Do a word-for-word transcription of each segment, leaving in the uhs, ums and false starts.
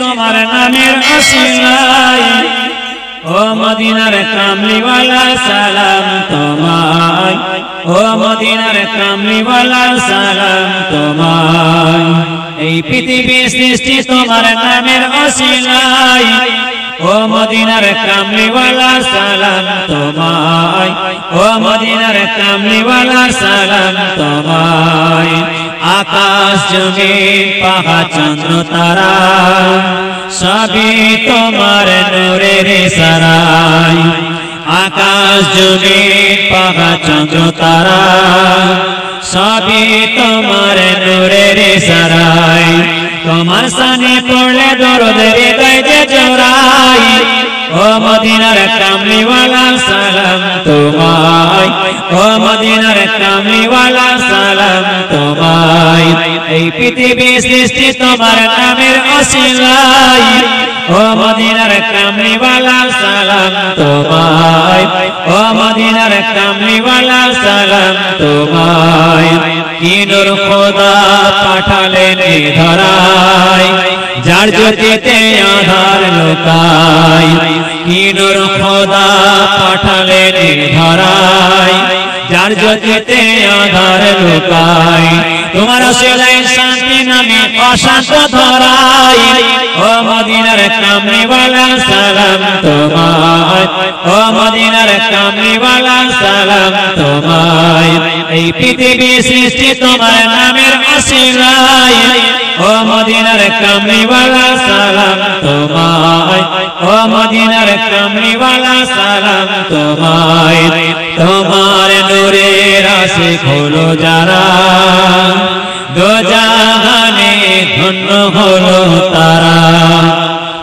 তোমার নামের অসীমায় ও মদিনার কামলিওয়ালা সালাম তোমায়, ও মদিনার কামলিওয়ালা সালাম তোমায়। এই পৃথিবীর সৃষ্টি তোমার নামের অসীমায় ও মদিনার কামলিওয়ালা সালাম তোমায়, ও মদিনার কামলিওয়ালা সালাম তোমায়। आकाश जमीन पहाड़ चंद्र तारा सभी तुम्हारे नूरे रे सराय। आकाश जमीन पहाड़ चंद्र तारा सभी तुम्हारे नूरे रे सराय। तुम्हार सने पड़े दर्द रे दे चौराय, ओ मदीना रे कामली वाला सलाम तुम्हाय, ओ मदीना रे कामली वाला सलाम तुम्हाय। এই পৃথিবী সৃষ্টি তোমার নামের অসীমায়, ও মদিনার কামলিওয়ালা সালাম তোমায়, ও মদিনার কামলিওয়ালা সালাম তোমায়। কি নূর খোদা পাঠালেন এই ধরায় যার জ্যোতিতে আধার লোকায়, কি নূর খোদা পাঠালেন এই ধরায় যার জ্যোতিতে আধার লোকায়। তোমার সেলাই শান্তি নামে অশান্ত ধরাই, ও মদিনার কামলিওয়ালা সালাম তোমায়, ও মদিনার কামলিওয়ালা সালাম তোমায়। এই পৃথিবী সৃষ্টি তোমার নামের অসীমায়, ও মদিনার কামলিওয়ালা সালাম তোমায়, ও মদিনার কামলিওয়ালা সালাম তোমায়। তোমার নূরের আশিক হলো যারা दो जहाने धन्य होलो तारा,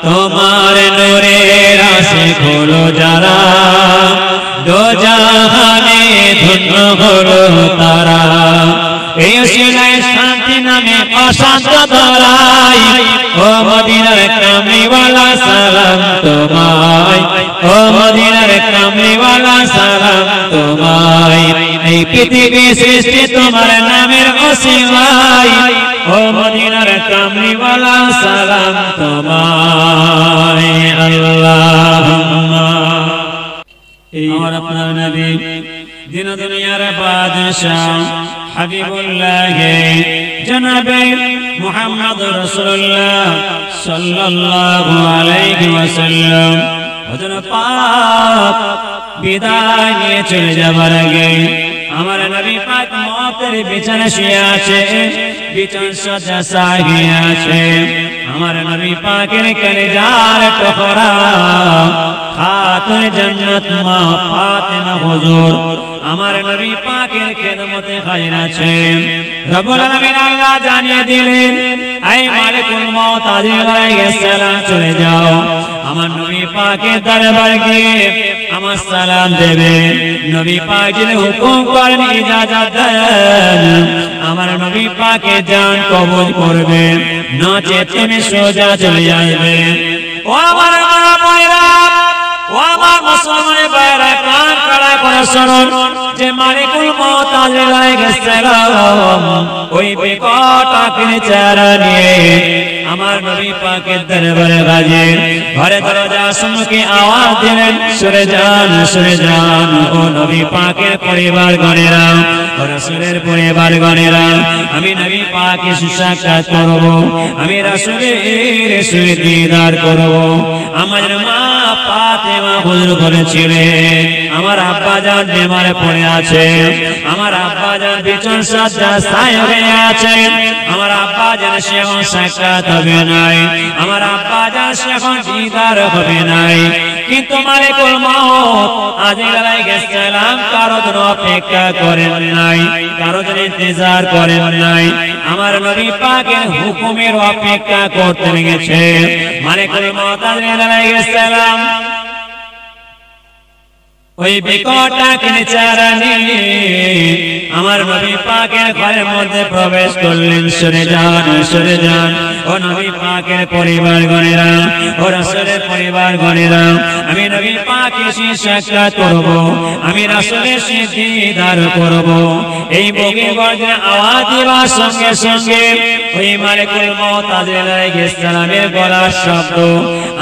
तुम्हारे नूरे आशिक होलो जारा दो जहाने धन्य होलो तारा। शांति नामे अशांत धराई, ओ मदीनार कामलिवाला सलाम तुम्हाय, ओ मदीनार कामलिवाला सलाम तुम्हाय। এই পৃথিবী সৃষ্টি তোমার নামের অসীমায়, ও মদিনার কামলিওয়ালা সালাম তোমায়। আল্লাহুম্মা আমার আপনার নবী দিন দুনিয়ার বাদশাহ হাবিবুল্লাহ জনাবে মুহাম্মদ রাসূলুল্লাহ সাল্লাল্লাহু আলাইহি ওয়াসাল্লাম হযরত পাক বিদায় নিয়ে চলে যাবার আগে আমার নবী পাক মওতের বিছানায় শুয়ে আছে, বিছানা সাজা সাজিয়ে আছে। আমার নবী পাকের কলিজার টুকরা খাতুন জান্নাত মা ফাতেমা হুজুর আমার নবী পাকের খেদমতে হাজির আছে। রব্বুল আলামিন আল্লাহ জানিয়ে দিলেন, আই মালিকুল মওত আজিল আলাইহিসসালাম চলে যাও, আমার নবী পাকের দরবারে গিয়ে আমার সালাম দেবে। নবী পাকের হুকুম করেন, ইজাজত দেন আমার নবী পাকে জান কবুল করবে, নচেত তুমি সোজা চলে যাবে। ও আমার মা ভাইরা, ও আমার মুসলমান ভাইরা, কান কাড়া করে শুনুন যে মালিকুল মওত আজিল আলাইহিসসালাম ওই বিকট আকৃতির চেহারা নিয়ে আমার নবী পাকের দরবারে হাজির। ঘরে দরজা সম্মুখে আওয়াজ দিলেন, সরে যান সরে যান ও নবী পাকের পরিবার গণেরা, ও রাসূলের পরিবার গণেরা, আমি নবী পাকের সাক্ষাৎ করব, আমি রাসূলের দিদার করব। আমার মা ফাতেমা হুজুর বলেছিলেন, আমার আব্বা যান বেমারে পড়ে আছে, আমার আব্বা যান বিছানায় সাজা হয়ে আছেন, আমার আব্বা যান সেও সাক্ষাৎ হবে নাই, আমার আব্বা যান সেও দিদার হবে নাই। কিন্তু মালিকুল মওত আজিল আলাইহিসসালাম কারো জন্য অপেক্ষা করেন নাই, কারো জন্য ইন্তজার করেন নাই, আমার নবী পাকের হুকুমের অপেক্ষা করতে লেগেছে। মালিকুল মওত আজিল আলাইহিসসালাম ওই বিকটাকে চারা নিয়ে আমার নবী পাকের ঘরের মধ্যে প্রবেশ করলেন। সরে যান সরে যান ও नबी पाकेर परिवार गणेरा और रसूलेर परिवार गणेरा आमी नबी पाकेर साक्षात् करब आमी रसूलेर दीदार करब एई बगे गर्जन आवाज दिवार संगे संगे ओई मालिकुल मौत आलैहिस सालामेर गलार शब्द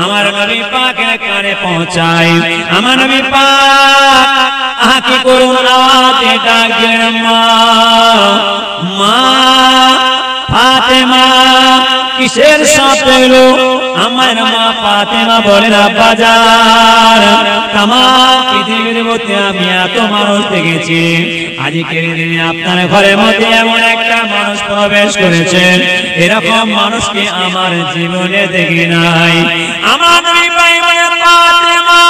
आमार नबी पाकेर काने पहुंचाय। आमार नबी पाक आके करुण आवाजे डाक दिलेन मा फातिमा किसेर साथे लो आमार मा फातिमा बोले रब्बा जान तमाम पृथिवीर मধ্যে আমি এত মানুষ দেখেছি আজকের দিনে আপনার ঘরের মধ্যে এমন একটা মানুষ প্রবেশ করেছেন এরকম মানুষকে আমার জীবনে দেখি নাই। আমার নবী পাই মায়ের ফাতিমা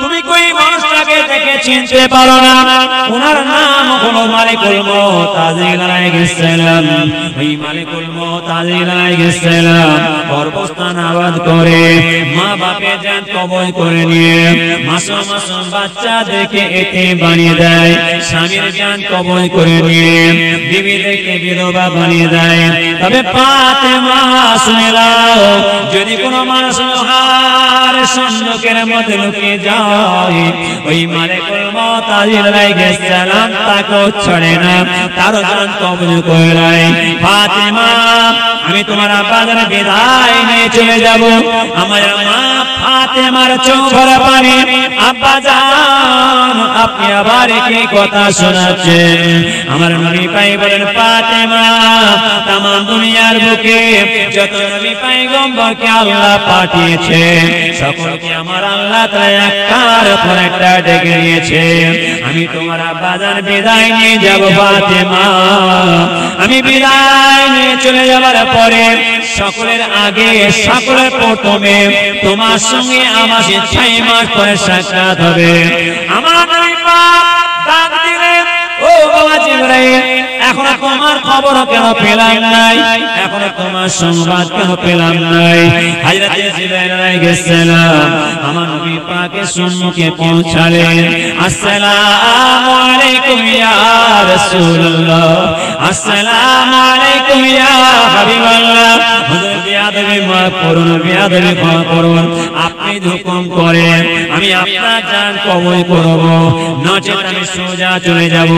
তুমি কই মানুষটাকে দেখে চিনতে পারো না ওনার নাম হলো মালিকুল মউত আলাইহিস সালাম। ওই মালিকুল মউত আলাইহিস সালাম কবরস্থান আবাদ করে মা বাপে জান কবর করে নিয়ে মাসুম মাসুম বাচ্চা দেখে এতে বানিয়ে দেয়, স্বামীর জান কবর করে নিয়ে বিবি দেখে বিধবা বানিয়ে দেয়। তবে ফাতেমা শুনে নাও যদি কোনো মানুষ লোহার সন্দুকের মধ্যে লুকিয়ে যায় সকলকে তোমার খবর কেন পেলাম নাই, এখনো তোমার সংবাদ কেন পেলাম নাই। হযরত জিবরাইল আলাইহিস সালাম আমার নবী পাকের সম্মুখে পৌঁছালেন। আসসালামু আলাইকুম ইয়া রাসূলুল্লাহ, আসসালামু আলাইকুম ইয়া হাবিবাল্লাহ। হুজুর বিয়াদবি মাফ করুন, বিয়াদবি ক্ষমা করুন, আপনি হুকুম করেন আমি আপনার জান কবুল করব নচেত আমি সোজা চলে যাব।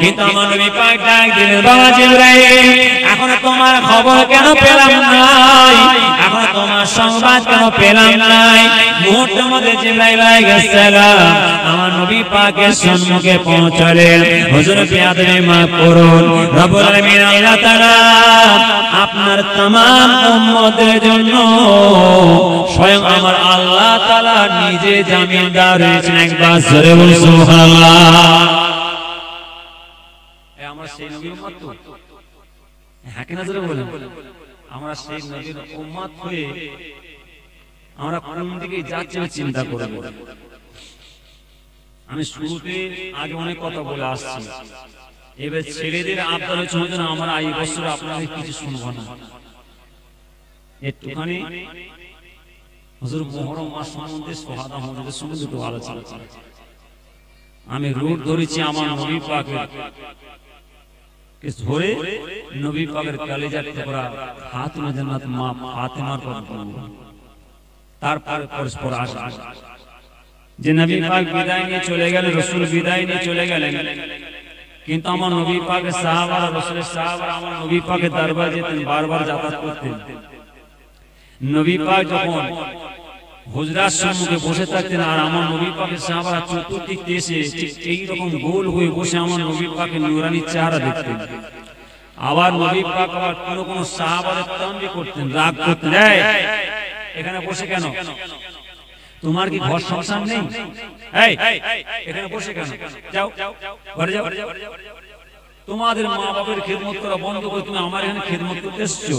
কিন্তু আমার নবী পাক ডাক দিলেন বাবা জিবরাইল এখন তোমার খবর কেন পেলাম নাই, এখন তোমার সংবাদ কেন পেলাম নাই। মুহূর্তের মধ্যে জিবরাইল আলাইহিস সালাম আমার নবী পাকের সম্মুখে পৌঁছালেন। হুজুর বিয়াদবি মাফ করুন, রব্বুল আলামিন আল্লাহ তাআলা আপনার तमाम উম্মতের জন্য স্বয়ং আমার আল্লাহ তাআলা নিজে জামিনদার হয়েছেন। একবার জোরে বলুন সুবহানাল্লাহ। আমি রুট ধরেছি আমার নবী পাকে नबी पाकेर कलेजार टुकड़ा फातिमा जन्नत मा फातिमार पद बोलबो तार पर परस्पर आशा जे नबी पाक विदाय निये चले गेलेन रसूल विदाय निये चले गेलेन किन्तु आमार नबी पाकेर साहाबारा रसूलेर साहाबारा आमार नबी पाकेर दरबारे जेतेन बारबार यात्रा करतेन। नबी पाक जखन হুজরার সম্মুখে বসে থাকতেন আর আমার নবী পাকের সাহাবারা চতুর্দিক থেকে ঠিক এই রকম গোল হয়ে বসে আমার নবী পাকের নূরানী চেহারা দেখতেন। আবার নবী পাক আবার কোন কোন সাহাবাদের তামবি করতেন, রাগ করতেন, এই এখানে বসে কেন, তোমার কি ঘর সংসার নেই, এই এখানে বসে কেন, যাও ঘরে যাও, তোমাদের মা বাবার খিদমত করা বন্ধ করে তুমি আমার এখানে খিদমত করতে এসেছো।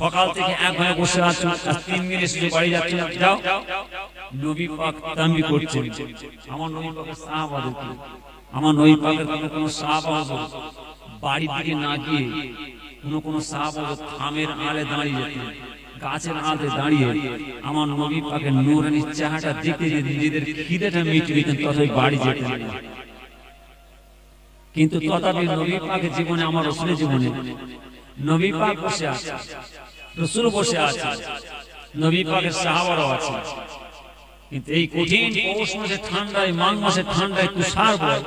সকাল থেকে এক হয়ে বসে আছেন আর তিন দিন এসে বাড়ি যাচ্ছেন, যাও। নবী পাক তামবি করছেন আমার নবী পাকের সাহাবাদেরকে, আমার নবী পাকের কোন সাহাবা বাড়ির দিকে না গিয়ে কোন কোন সাহাবা থামের আড়ে দাঁড়িয়ে যেতেন, গাছের আড়ে দাঁড়িয়ে আমার নবী পাকের নূরানী চেহারাটা দেখতে যে নিজেদের খিদেটা মিটিয়ে দিতেন ততই বাড়ি যেতেন। কিন্তু তথাপি নবী পাকের জীবনে আমার রসুলের জীবনে नबी पाक बसे आछे रसूल बसे आछे नबी पाकेर साहाबारा आछे किन्तु एई कठिन पौष मासे ठांडाय माघ मासे ठांडाय तुषार पड़े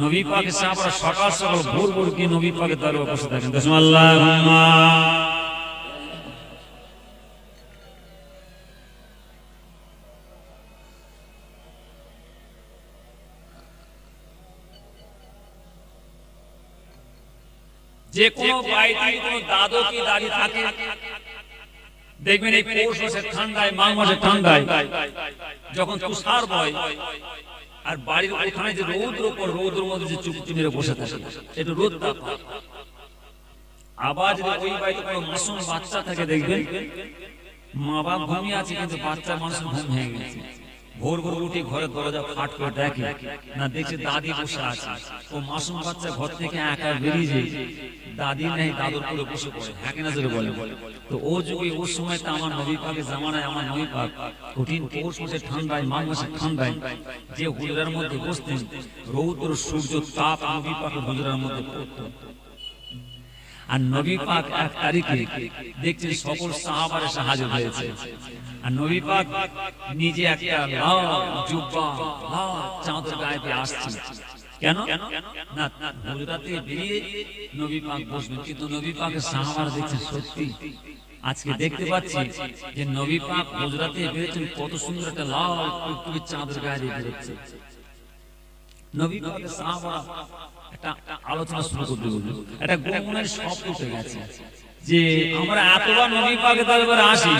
नबी पाकेर साहाबारा सकाल सकाल भोर भोर गिये नबी पाकेर दरबारे बसे थाकेन बिस्मिल्लाहुम्मा जे कोनो बाईती कोनो दादो की दाढ़ी थाके देखबेन एक पौष मासे ठांडाय माघ मासे ठांडाय जखन तुषार बय আর বাড়ির ওখানে যে রৌদ্র পর রৌদ্র মধ্যে যে চুপটি মেরে বসে থাকে এটা রোদ তাপ আবার যদি ওই বাড়িতে কোনো মাসুম বাচ্চা থাকে দেখবেন মা বাবা ঘুমিয়ে আছে কিন্তু বাচ্চা মাসুম ঘুম ভেঙে গেছে ভোর ভোর উঠে ঘরে দরজা ফাট করে ডাকে না দেখে দাদি বসে আছে ও মাসুম বাচ্চা ঘর থেকে একা বেরিয়ে যায় দাদি নেই দাদুর কোলে বসে পড়ে হাঁকে না জোরে বলে তো ও যুগে ওই সময় তো আমার নবী পাকের জামানায় আমার নবী পাক কঠিন পৌষ মাসে ঠান্ডায় মাঘ মাসে ঠান্ডায় যে হুজরার মধ্যে বসতেন রৌদ্র সূর্য তাপ নবী পাকের হুজরার মধ্যে পড়তো আর নবী পাক এক তারিখে দেখছেন সকল সাহাবারা এসে হাজির হয়েছে আর নবী পাক নিজে একটা লাল জুব্বা লাল চাদর গায়ে পরে আসছেন কেন না হুজরাতে বেরিয়ে নবী পাক বসবেন কিন্তু নবী পাকের সাহাবারা দেখছেন সত্যি আজকে দেখতে পাচ্ছি যে নবী পাক হুজরাতে বেরিয়েছেন কত সুন্দর একটা লাল টুকটুকে চাদর গায়ে দিয়ে বেরোচ্ছে নবী পাকের সাহাবারা একটা আলোচনা শুরু করতে বললো একটা গুণগুণের শব্দ উঠে গেছে যে আমরা এতবার নবী পাকের দরবারে আসি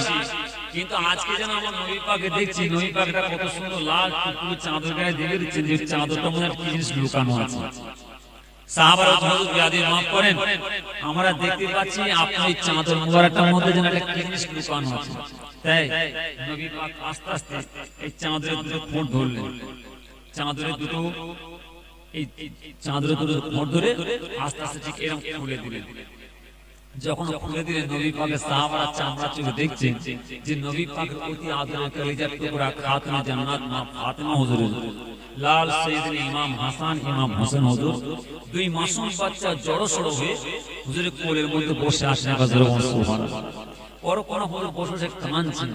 কিন্তু আজকে যেন আমরা নবী পাককে দেখছি নবী পাকটা কত সুন্দর লাল টুকটুকে চাদর গায়ে দিয়ে দিচ্ছেন যে চাদরটা মনে হয় কি জিনিস লুকানো আছে সাহাবারা হযরত ইয়াদির মাফ করেন আমরা দেখতে পাচ্ছি আপনার এই চাদর মোবারকটার মধ্যে যেন একটা কি জিনিস লুকানো আছে তাই নবী পাক আস্তে আস্তে এই চাদরের দুটো ফোঁট ধরলেন চাদরের দুটো চাঁদরে দুটো ফোঁট ধরে আস্তে আস্তে ঠিক এরকম খুলে দিলেন যখন খুলে দিলেন নবী পাকের সাহাবারা চামড়া চুলে দেখছেন যে নবী পাকের অতি আদরের কলিজার টুকরা খাতুনে জান্নাত মা ফাতেমা হুজুরের লাল সাইয়েদুল ইমাম হাসান ইমাম হোসেন হুজুর দুই মাসুম বাচ্চা জড়সড় হয়ে হুজুরের কোলের মধ্যে বসে আসেন হাজরা সুবহানাল্লাহ পর কোন হল বসে কাঁদছেন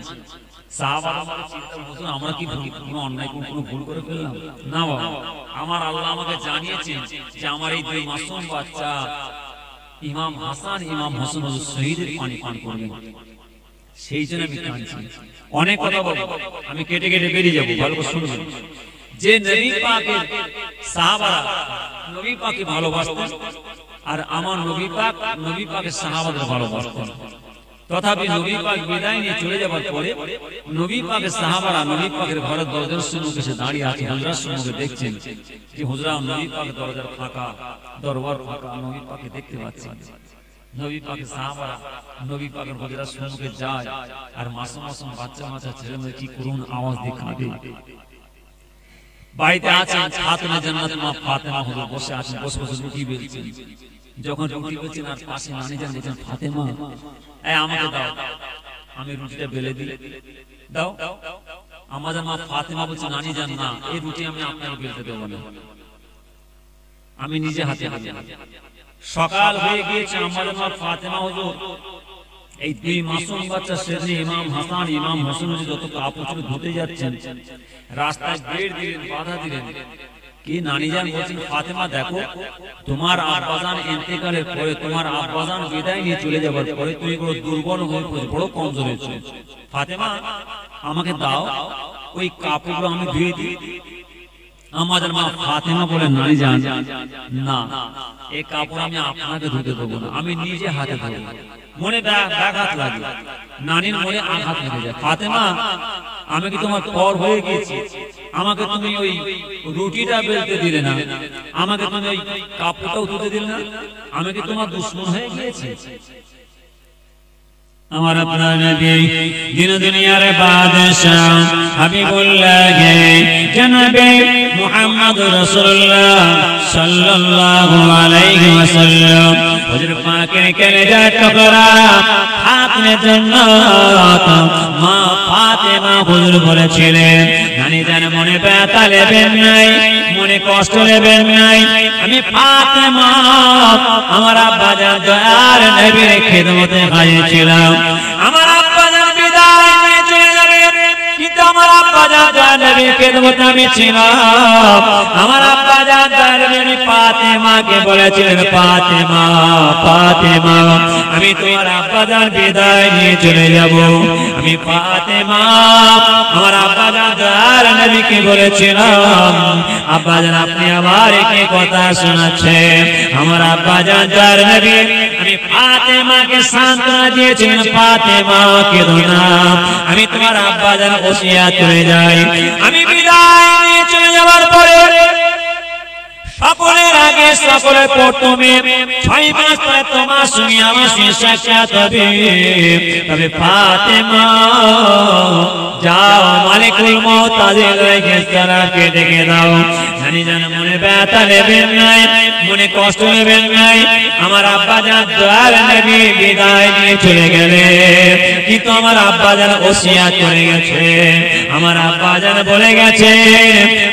সাহাবারা চিন্তা হুজুর আমরা কি কোনো অন্যায় কোনো ভুল করে ফেললাম না বাবা আমার আল্লাহ আমাকে জানিয়েছেন যে আমার এই দুই মাসুম বাচ্চা ইমাম হাসান ইমাম হোসেন হুজুর শহীদের পানি পান করবেন সেই জন্য আমি কাঁদছি অনেক কথা বলবো আমি কেটে কেটে বেরিয়ে যাব ভালো করে শুনুন যে নবী পাকের সাহাবারা নবী পাককে ভালোবাসতেন আর আমার নবী পাক নবী পাকের সাহাবাদের ভালোবাসতেন তথাপি নবী পাক বিদায় নিয়ে চলে যাবার পরে নবী পাকের সাহাবারা নবী পাকের ঘরের দরজার সম্মুখে এসে দাঁড়িয়ে আছে হুজরার সম্মুখে দেখছেন যে হুজরা নবী পাকের দরজার ফাঁকা দরবার ফাঁকা নবী পাককে দেখতে পাচ্ছেন নবী পাকের সাহাবারা নবী পাকের হুজরার সম্মুখে যায় আর মাসুম মাসুম বাচ্চা বাচ্চা ছেলে মেয়ে কি করুণ আওয়াজ দিয়ে কাঁদে বাড়িতে আছেন খাতুনে জান্নাত মা ফাতেমা হুজুর বসে আছেন বসে বসে রুটি বেলছেন যখন রুটি বেলছেন আর পাশে নানি যান বলছেন ফাতেমা এই আমাকে দাও আমি রুটিটা বেলে দিই দাও আমাদের মা ফাতেমা বলছেন নানি যান না এই রুটি আমি আপনাকে বেলতে দেব না আমি নিজে হাতে হাতে সকাল হয়ে গিয়েছে আমাদের মা ফাতেমা হুজুর এই দুই মাসুম বাচ্চা সেজে ইমাম হাসান ইমাম হোসেন যত কাপড় ধুতে যাচ্ছেন রাস্তায় বের দিলেন বাধা দিলেন কি নানি জান বলছেন ফাতেমা দেখো তোমার আব্বাজান ইন্তেকালের পরে তোমার আব্বাজান বিদায় নিয়ে চলে যাবার পরে তুমি বড় দুর্বল হয়ে পড়েছো বড় কমজোর হয়েছো ফাতেমা আমাকে দাও ওই কাপড়গুলো আমি ধুয়ে দিই আমাদের মা ফাতেমা বলে নানি জান না এই কাপড় আমি আপনাকে ধুতে দেবো না আমি নিজে হাতে ধুব মনে ব্যাঘাত লাগে নানির মনে আঘাত লেগে যায় ফাতেমা আমি কি তোমার পর হয়ে গিয়েছি আমাকে তুমি ওই রুটিটা বেলতে দিলে না আমাকে তুমি ওই কাপড়টাও ধুতে দিলে না আমি কি তোমার দুশমন হয়ে গিয়েছি আমার আপনার নবী দিন দুনিয়ার বাদশাহ হাবিবুল্লাহ জনাবে মুহাম্মদ রাসূলুল্লাহ সাল্লাল্লাহু আলাইহি ওয়াসাল্লাম হুজুর পাকের কলিজা টুকরা খাতুনে জান্নাত মা ফাতেমা হুজুর বলেছিলেন আমি যেন মনে ব্যথা নেবেন নাই, মনে কষ্ট নেবেন নাই। আমি ফাতেমা আমার আব্বা জান দয়ার নবীর খিদমতে হাজির ছিলাম। আমার আব্বা জান বিদায় নিয়ে চলে যাবেন, কিন্তু আমার আব্বা জান নবীর খিদমতে আমি ছিলাম। আমার আব্বা জান দয়ার নবী ফাতেমাকে বলেছিলেন, ফাতেমা ফাতেমা আমি তোমার আব্বা জান বিদায় নিয়ে চলে যাব। আমি ফাতেমা আমার আব্বা জান দয়ার নবীকে বলেছিলাম, আব্বা জান আপনি আমার কি কথা শোনাচ্ছেন? আমার আব্বা জান দয়ার নবী আমি ফাতেমাকে সান্ত্বনা দিয়েছিলেন, ফাতেমা কেঁদো না, আমি তোমার আব্বা জান ওসিয়াত করে যাই। আমি বিদায় নিয়ে চলে যাওয়ার পরে সকলের আগে সকলে প্রথমে ছয় মাস পরে তোমার সঙ্গে আমার সাক্ষাৎ হবে। তবে ফাতেমা যাও মালিকুল মওত তাদের ফেরেশতাদেরকে ডেকে দাও। জানি যেন মনে ব্যথা নেবেন নাই, মনে কষ্ট নেবেন নাই। আমার আব্বা জান দয়াল নবী বিদায় নিয়ে চলে গেলে, কিন্তু আমার আব্বা জান ওসিয়াত করে গেছে। আমার আব্বা জান বলে গেছে,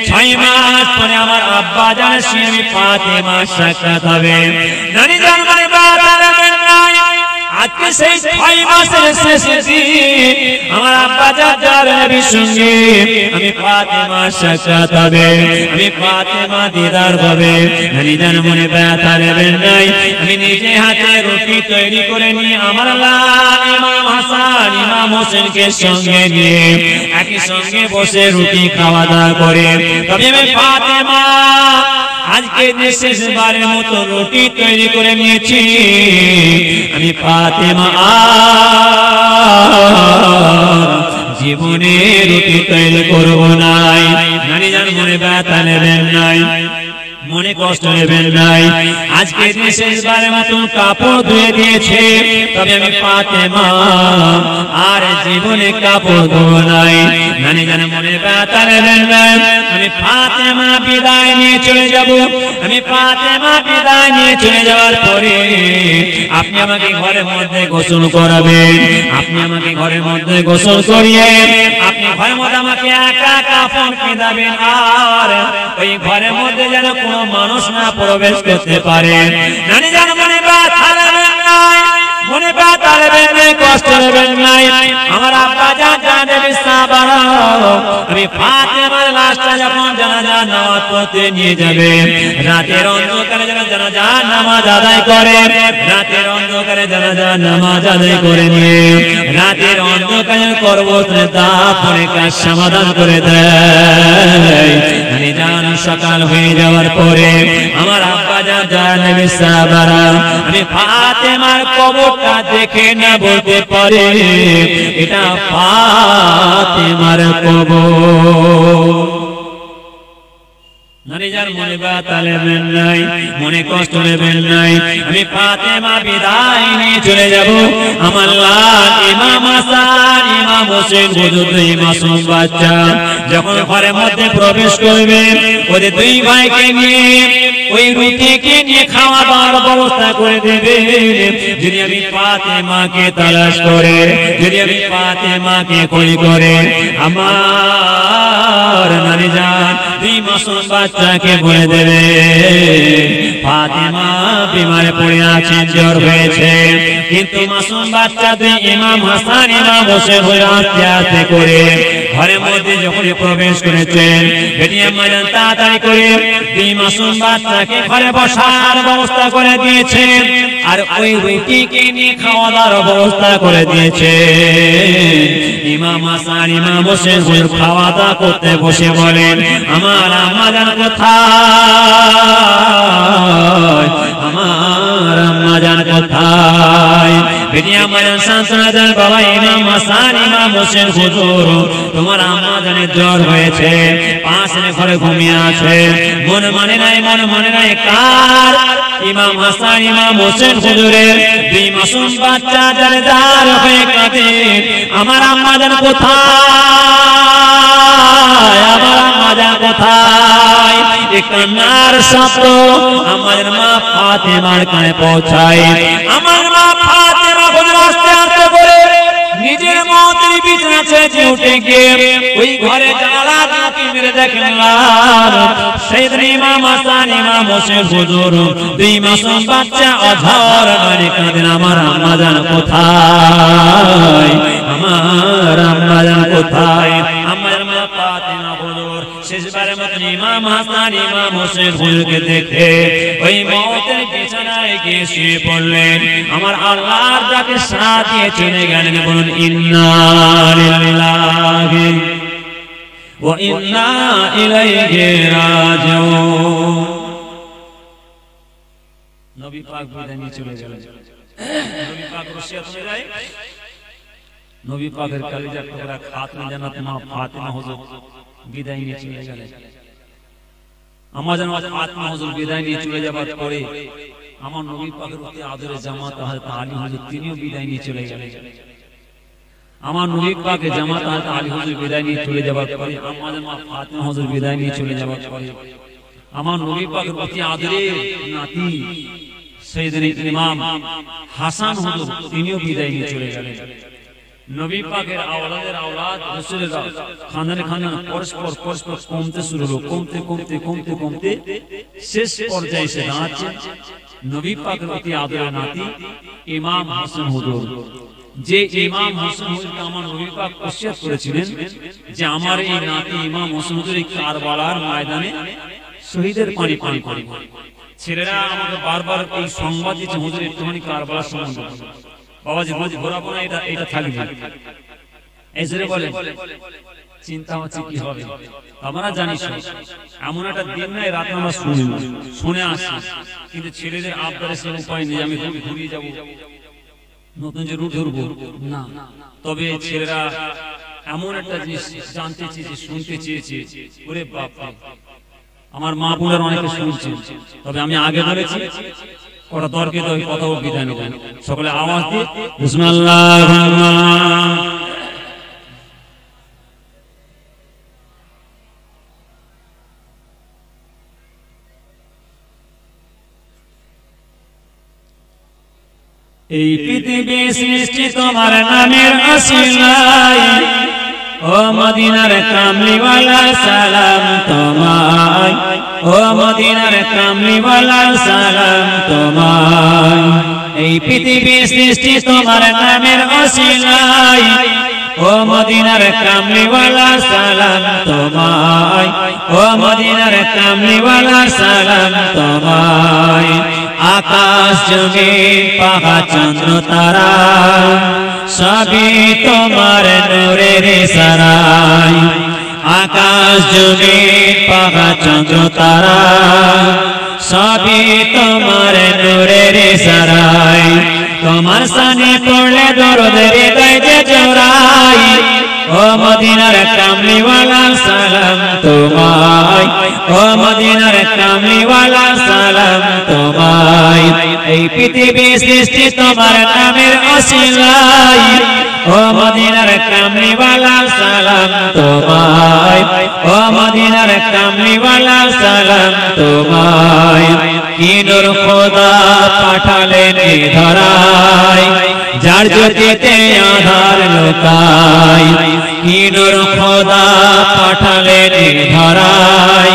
ছয় মাস পরে আমার আব্বা জান আমি ফাতেমা সাক্ষাৎ হবে। জানি যেন মনে ব্যথা নেবেন নাই, আজকে সেই ছয় মাসের শেষে আমার আব্বা জান দয়াল নবীর সঙ্গে আমি ফাতেমা সাক্ষাৎ হবে, আমি ফাতেমা দিদার হবে। জানি যেন মনে ব্যথা নেবেন নাই। আমি নিজে হাতে রুটি তৈরি করে নিয়ে আমার লাল ইমাম হাসান ইমাম হোসেনকে সঙ্গে নিয়ে একই সঙ্গে বসে রুটি খাওয়া দাওয়া করে। তবে আমি ফাতেমা আজকে শেষবারের মতো রুটি তৈরি করে নিয়েছি। আমি ফাতেমা জীবনে রুটি তৈরি করবো নাই। জানি যেন মনে ব্যথা নেবেন নাই, মনে কষ্ট নেবেন নাই। আজকে শেষবারের মতো কাপড় ধুয়ে দিয়েছে, তবে আমি ফাতেমা আর জীবনে কাপড় ধোবো নাই। জানি যেন মনে ব্যথা নেবেন নাই। আমি ফাতেমা বিদায় নিয়ে চলে যাব। আমি ফাতেমা বিদায় নিয়ে চলে যাওয়ার পরে আপনি আমাকে ঘরের মধ্যে গোসল করাবেন। আপনি আমাকে ঘরের মধ্যে গোসল করিয়ে আপনি ঘরের মধ্যে আমাকে একা কাপড় পেঁধাবেন, আর ওই ঘরের মধ্যে যেন কোনো মানুষ না প্রবেশ করতে পারে। জানি যেন মনে ব্যথা নেবেন নাই, মনে ব্যথা নেবেন নাই, কষ্ট নেবেন নাই। আমার আব্বা জান জানেন সাহাবারা আমি ফাতেমার লাশটা যখন জানাজা নামাজ পড়তে নিয়ে যাবে, রাতের অন্ধকারে যেন জানাজা নামাজ আদায় করে, রাতের অন্ধকারে জানাজা নামাজ আদায় করে নিয়ে রাতের অন্ধকারে পর্বতের দাপনে কাজ সমাধান করে দেয়। আমি জান সকাল হয়ে যাওয়ার পরে আমার আব্বা জান জানেন সাহাবারা আমি ফাতেমার কবরটা দেখে না বলতে পারে এটা ফাতেমার কবর। জানি যেন মনে ব্যথা নেবেন নাই, মনে কষ্ট নেবেন নাই। আমি ফাতেমা বিদায় নিয়ে চলে যাব। আমার লাল ইমাম হাসান ইমাম হোসেন হুজুর দুই মাসুম বাচ্চা যখন ঘরের মধ্যে প্রবেশ করবে, ওদের দুই ভাইকে নিয়ে ওই রুটিকে নিয়ে খাওয়া দাওয়ার ব্যবস্থা করে দেবে। যদি আমি ফাতেমাকে তালাশ করে, যদি আমি ফাতেমাকে কই করে আমার নানি যান দুই মাসুম বাচ্চা তাকে বলে দেবে, ফাতেমা বিমারে পড়ে আছেন, জ্বর হয়েছে। কিন্তু মাসুম বাচ্চা দুই ইমাম হাসান ইমাম হোসেন আস্তে আস্তে করে ঘরের মধ্যে যখন প্রবেশ করেছেন, তাড়াতাড়ি করে দুই মাসুম বাচ্চাকে ঘরে বসার ব্যবস্থা করে দিয়েছেন, আর ওই রুটিকে নিয়ে খাওয়া দাওয়ার ব্যবস্থা করে দিয়েছে। ইমাম হাসান ইমাম হোসেন খাওয়া দাওয়া করতে বসে বলেন, আমার আম্মা জান কোথায়? আমার আম্মা জান কোথায়? বিনিয়া মায়ের সান্ত্বনা দেন, বাবা ইমাম হাসান ইমাম হোসেন হুজুর তোমার আম্মা জানের জ্বর হয়েছে, পাশের ঘরে ঘুমিয়ে আছে। মন মানে নাই, মন মানে নাই কার? ইমাম হাসান ইমাম হোসেন হুজুরের দুই মাসুম বাচ্চা যার জ্বর হয়ে কাঁদে, আমার আম্মা জান কোথায়? আমার আম্মা জান কোথায়? এই কান্নার শব্দ আমার মা ফাতেমার কানে পৌঁছায়। আমার মা ফাতেমা হুজুর আস্তে আস্তে করে নিজের মত बाड़ी बीच में छे झूठे के कोई घरे जाला की मेरे देखनार सैयदनी इमाम सानी इमाम हुसैन हुजूर दुई मासूम बच्चा अझर मारे कांदे আমার আম্মা জান কোথায় আমার আম্মা জান কোথায় আমার মা ফাতেমা হুজুর শেষ বারে মতন ইমাম হাসান ইমাম হোসেন হুজুরকে দেখে ওই মওতের বিছানায় গিয়ে শুয়ে পড়লেন আমার আল্লাহর যাকে সাথ দিয়ে চলে গেলেন বলুন ইন্না লিল্লাহি ওয়া ইন্না ইলাইহি রাজিউন নবী পাক বিদায় নিয়ে চলে গেলেন नबी पाक वसीयत में जाए नबी पाक के कलेजा टुकड़ा खातमे जन्नत मां फातिमा हुजूर विदाई নিয়ে চলে গেলেন আমার জানা ফাতিমা হুজুর বিদায় নিয়ে চলে যাবার পরে আমার নবী পাকের অতি আদরের জামাত হযরত আলী হুজুর তিনিও বিদায় নিয়ে চলে গেলেন আমার নবী পাকের জামাত হযরত আলী হুজুর বিদায় নিয়ে চলে যাবার পরে আমার জানা ফাতিমা হুজুর বিদায় নিয়ে চলে যাবার পরে আমার নবী পাকের অতি আদরের নাতি सैयदुल इमाम हासान हुजूर तीनियों विदाय निये चले गए नबी पाकेर औलादेर औलाद रसूलेर खानदान खानदान परस्पर परस्पर कमते शुरू हलो कमते कमते कमते कमते शेष पर्याये एसे दाঁড়াচ্ছে नबी पाकेर अति आदरेर नाती इमाम हासान हुजूर जे इमाम हासान हुजूर के आमार नबी पाक वसीयत करेछिलेन जे आमार एई नाती इमाम हासान हुजूर एई कारबालार मैदाने शहीदेर पानी पानी पानी ছেলেরা আমাকে বারবার এই সংবাদ দিতে হুজুর একটুখানি কারবালার সম্বন্ধে বাবাজি রোজ ঘোরাবো না এটা এটা থাকবে এই জরে বলে চিন্তা হচ্ছে কি হবে আমরা জানি এমন একটা দিন নাই রাত আমরা শুনি শুনে আসি কিন্তু ছেলেদের আবদারে সে উপায় নেই আমি ঘুরিয়ে যাব নতুন যে রুট ধরবো না তবে ছেলেরা এমন একটা জিনিস জানতে চেয়েছে শুনতে চেয়েছে ওরে বাপ রে আমার মা বোনেরা অনেকে শুনছেন তবে আমি আগে বলেছি ওটা দরকার ওই কথা ও বিদায় নেব সকলে আওয়াজ দিয়ে বিসমিল্লাহির রহমানির রহিম এই পৃথিবী সৃষ্টি তোমার নামের ওসিলায় ओ मदीनार कामली वाला सलाम तुम्हाय ओ मदीनार कामली वाला सलाम तुम्हाय ए पृथ्वी सृष्टि तुम्हारे नामेर वसीलाय ओ मदीनार कामली वाला सलाम तुम्हाय ओ मदीनार कामली वाला सलाम तुम्हाय आकाश जमीन पहाड़ चंद्र तारा सभी तुम्हार नूरे रे सराय आकाश जमीन पहाड़ चंद्र तारा सभी तुम्हार नूरे रे सराय तुम्हार साने पड़े दर्द हृदय जे चौराई ओ मदीनार कामली वाला सलाम तुम्हाय ओ मदीनार कामली वाला सलाम तुम्हाय ए पृथ्वी सृष्टि तुम्हार नामेर वसीलाय ओ मदीनार कामली वाला सलाम तुम्हाय ओ मदीनार कामली वाला सलाम तुम्हाय की नूर खुदा पाठालेन धराय जार ज्योतिते आधार लोकाय की नूर खुदा पाठालेन धराय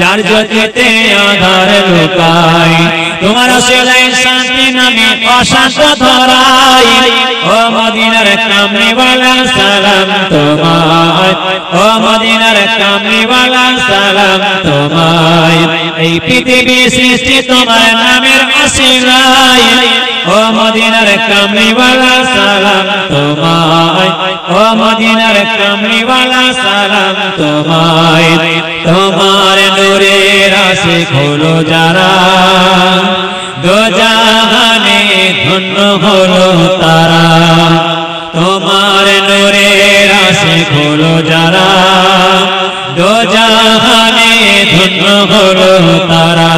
जार ज्योतिते आधार लोकाय तुम्हार सिलाई शांति नामे अशांत धराय ओ मदीनार कामली वाला सलाम तुम्हाय ओ मदीनार कामली वाला सलाम तुम्हाय ए पृथ्वी सृष्टि तुम्हार नामेर वसीलाय ओ मदीनार कामली वाला सलाम तुम्हाय ओ मदीनार कामली वाला सलाम तुम्हाय तुम्हारे नूरे राशि खोलो जरा दो जहाने धन्य होलो तारा तुम्हारे नूरे राशि खोलो जरा दो जहाने धन्य होलो तारा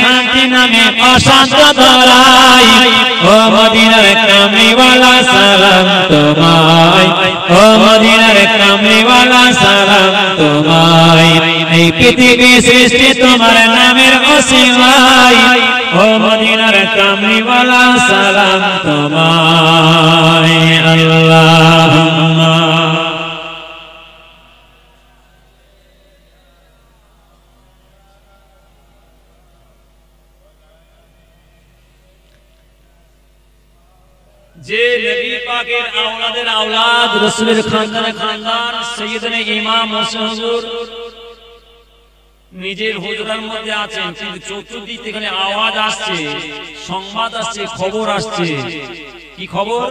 शांति नामे अशांत धराई ओ मदीनार कामली वाला सलाम तुम्हाय ओ मदीनार कामली वाला सलाम तुम्हाय पृथ्वी सृष्टि तुम्हारे नामेर वसीलाय ओ मदीना रे कामली वाला सलाम तुम्हारे अल्लाहुम्मा। जे नबी पाके औलादेर औलाद रसूलेर खानदान खानदान सैयदने इमाम हुजूर निजेर हुजरार मध्ये आছেন কিন্তু চতুর্দিক থেকে আওয়াজ আসছে সংবাদ আসছে খবর আসছে কি খবর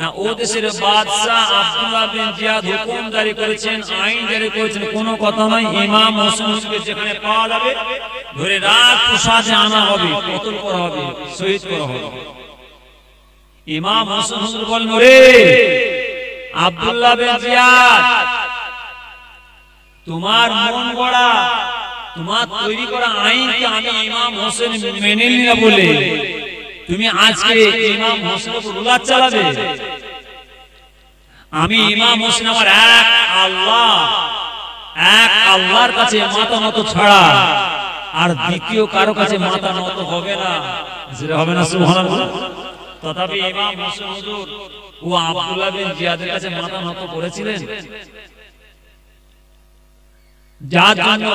না ও দেশের বাদশা আব্দুল্লাহ বিন জিয়াদ হুকুম জারি করেছেন আইন জারি করেছেন কোনো কথা নয় ইমাম হোসেনকে যেখানে পাওয়া যাবে ধরে রাত প্রসাদে আনা হবে কতল করা হবে শহীদ করা হবে ইমাম হোসেন হুজুর বলেন রে আব্দুল্লাহ বিন জিয়াদ তোমার মন গড়া तुम्हार तैरी करा आईन के आमी इमाम होसेन मेने निला बोले तुम्हें आज के इमाम होसेन को रुला चलाबे आमी इमाम होसेन आमार एक अल्लाह एक अल्लाहर काछे माथा নত छाड़ा आर द्वितीय कारो काछे माथा নত होबे ना जेटा होबे ना सुबहानाल्लाह। तथापि इमाम होसेन हुजूर ओ আব্দুল্লাহ বিন জিয়াদের কাছে মাথা নত করেছিলেন যা জানো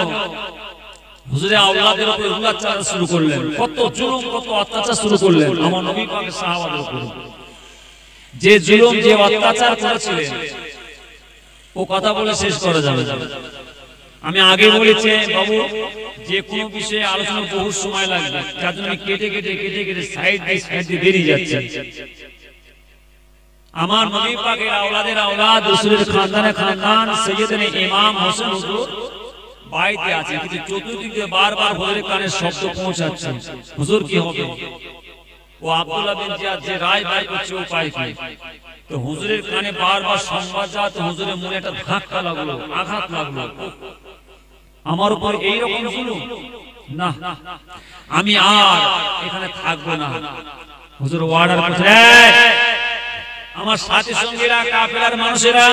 হুজুরে আওলাদের উপর অত্যাচার শুরু করলেন কত জুলুম কত অত্যাচার শুরু করলেন আমার নবী পাকের সাহাবাদের উপর যে জুলুম যে অত্যাচার করেছিলেন ও কথা বলে শেষ করা যাবে না। আমি আগে বলেছি বাবু যে কোন বিষয়ে আলোচনা বহুত সময় লাগবে যার জন্য কেটে কেটে কেটে কেটে সাইড বাই সাইড বেরিয়ে যাচ্ছে। আমার নবী পাকের আওলাদের আওলাদ রাসূলের খানদানে খানদান সৈয়দনে ইমাম হোসেন হুজুর বাইতে আছেন কিন্তু চতুর্দিকে বারবার হুজুরের কানে শব্দ পৌঁছাচ্ছে হুজুর কি হবে ও আব্দুল্লাহ বিন জিয়াদ যে রায় বাই করছে উপায় কি তো হুজুরের কানে বারবার সংবাদ যাচ্ছে হুজুরের মনে একটা ধাক্কা লাগলো আঘাত লাগলো আমার উপর এই রকম জুলুম না আমি আর এখানে থাকব না হুজুর অর্ডার করলেন আমার সাথী সঙ্গীরা কাফেলার মানুষেরা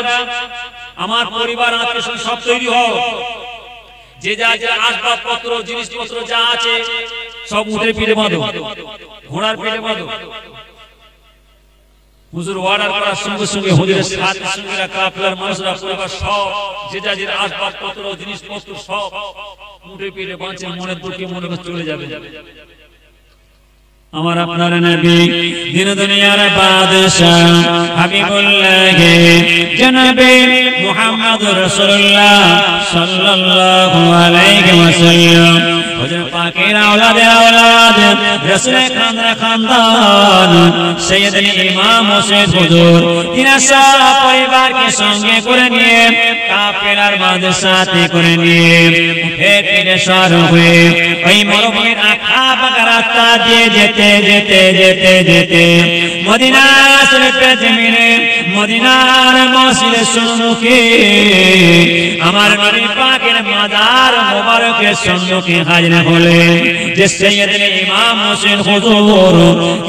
আমার পরিবার আত্মীয় সব তৈরি হও যে যা যা আসবাবপত্র জিনিসপত্র যা আছে সব উঠে পিঠে বাঁধো ঘোড়ার পিঠে বাঁধো হুজুর ওয়ার্ডার করার সঙ্গে সঙ্গে হুজুরের সাথী সঙ্গীরা কাফেলার মানুষরা পরিবার সব যে যা যা আসবাবপত্র জিনিসপত্র সব উঠে পিঠে বাঁধছে মনে দুঃখে মনে চলে যাবে আমার আপনার নবী দিন দুনিয়ার বাদশাহ হাবিবুল্লাহ জনাবে মুহাম্মদ রাসূলুল্লাহ সাল্লাল্লাহু আলাইহি ওয়াসাল্লাম হুজুর পাকের আওলাদে আওলাদ রাসূলের খানদানে খানদান সৈয়দুল ইমাম হোসেন হুজুর তিনাসা পরিবার কে সঙ্গে করে নিয়ে কাফেলার মাঝে সাথে করে নিয়ে ফের ফিরে সর হয়ে ওই মরুভূমির আখাপ রাস্তা দিয়ে যেতে যেতে যেতে যেতে মদিনা শরীফের জমিনে মদিনার মসজিদের সম্মুখে আমার নবী পাকের মাজার মোবারকের সম্মুখে হাজির হলেন যে সৈয়দুল ইমাম হোসেন হুজুর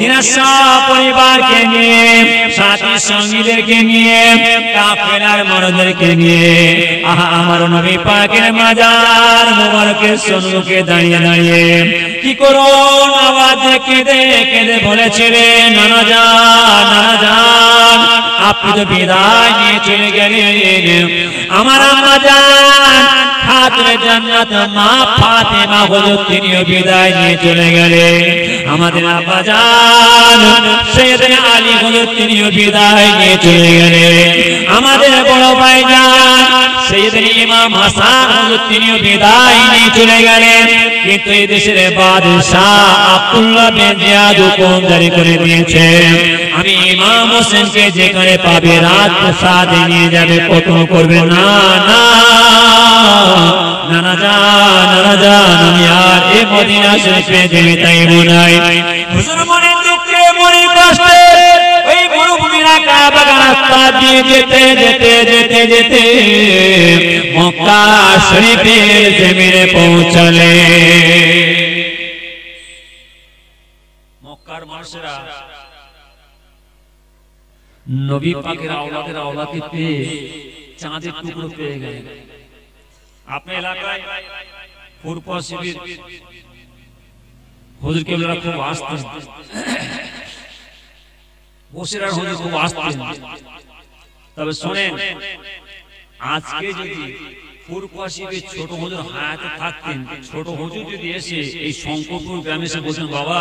ইনার সব পরিবারকে নিয়ে সাথী সঙ্গীদেরকে নিয়ে কাফেলার মরদেরকে নিয়ে আহা আমার নবী পাকের মাজার মোবারকের সম্মুখে দাঁড়িয়ে দাঁড়িয়ে কি করুন আওয়াজ কেঁদে কেঁদে বলেছিলেন নানা জান নানা জান আপনি তো বিদায় নিয়ে চলে গেলেন আমার আম্মা জান খাতুনে জান্নাত মা ফাতেমা হুজুর তিনিও বিদায় নিয়ে চলে গেলেন আমাদের আব্বা জান সৈয়দনা আলী হুজুর তিনিও বিদায় নিয়ে চলে গেলেন আমাদের বড় ভাই জান সৈয়দনা ইমাম হাসান হুজুর তিনিও বিদায় নিয়ে চলে গেলেন কিন্তু এই দেশের বাদশাহ আব্দুল্লাহ বিন জিয়াদ হুকুম জারি করে দিয়েছে আমি ইমাম হোসেনকে যেখানে পাবে রাত প্রসাদে নিয়ে যাবে কত করবে না না নানা জান নানা জান আমি আর এই মদিনা শরীফে যেতে চাইব না হুজুর মনে দুঃখে মনে কষ্টে ওই মরুভূমির কাবা রাস্তা দিয়ে যেতে যেতে যেতে যেতে মক্কা শরীফের জমিনে পৌঁছলে মক্কার মানুষরা নবী পাকের আওলাদের আওলাদকে পেয়ে চাঁদের টুকরো পেয়ে গেলেন। আপনার এলাকায় ফুরফুরা শিবির हुजूर के लड़ा को वास्ते वो सिरा हुजूर को वास्ते तब सुने आज के यदि पूर्ववासी के छोटे हुजूर हाथ थाकते छोटे हुजूर यदि ऐसे এই শঙ্করপুর গ্রামে से বলেন বাবা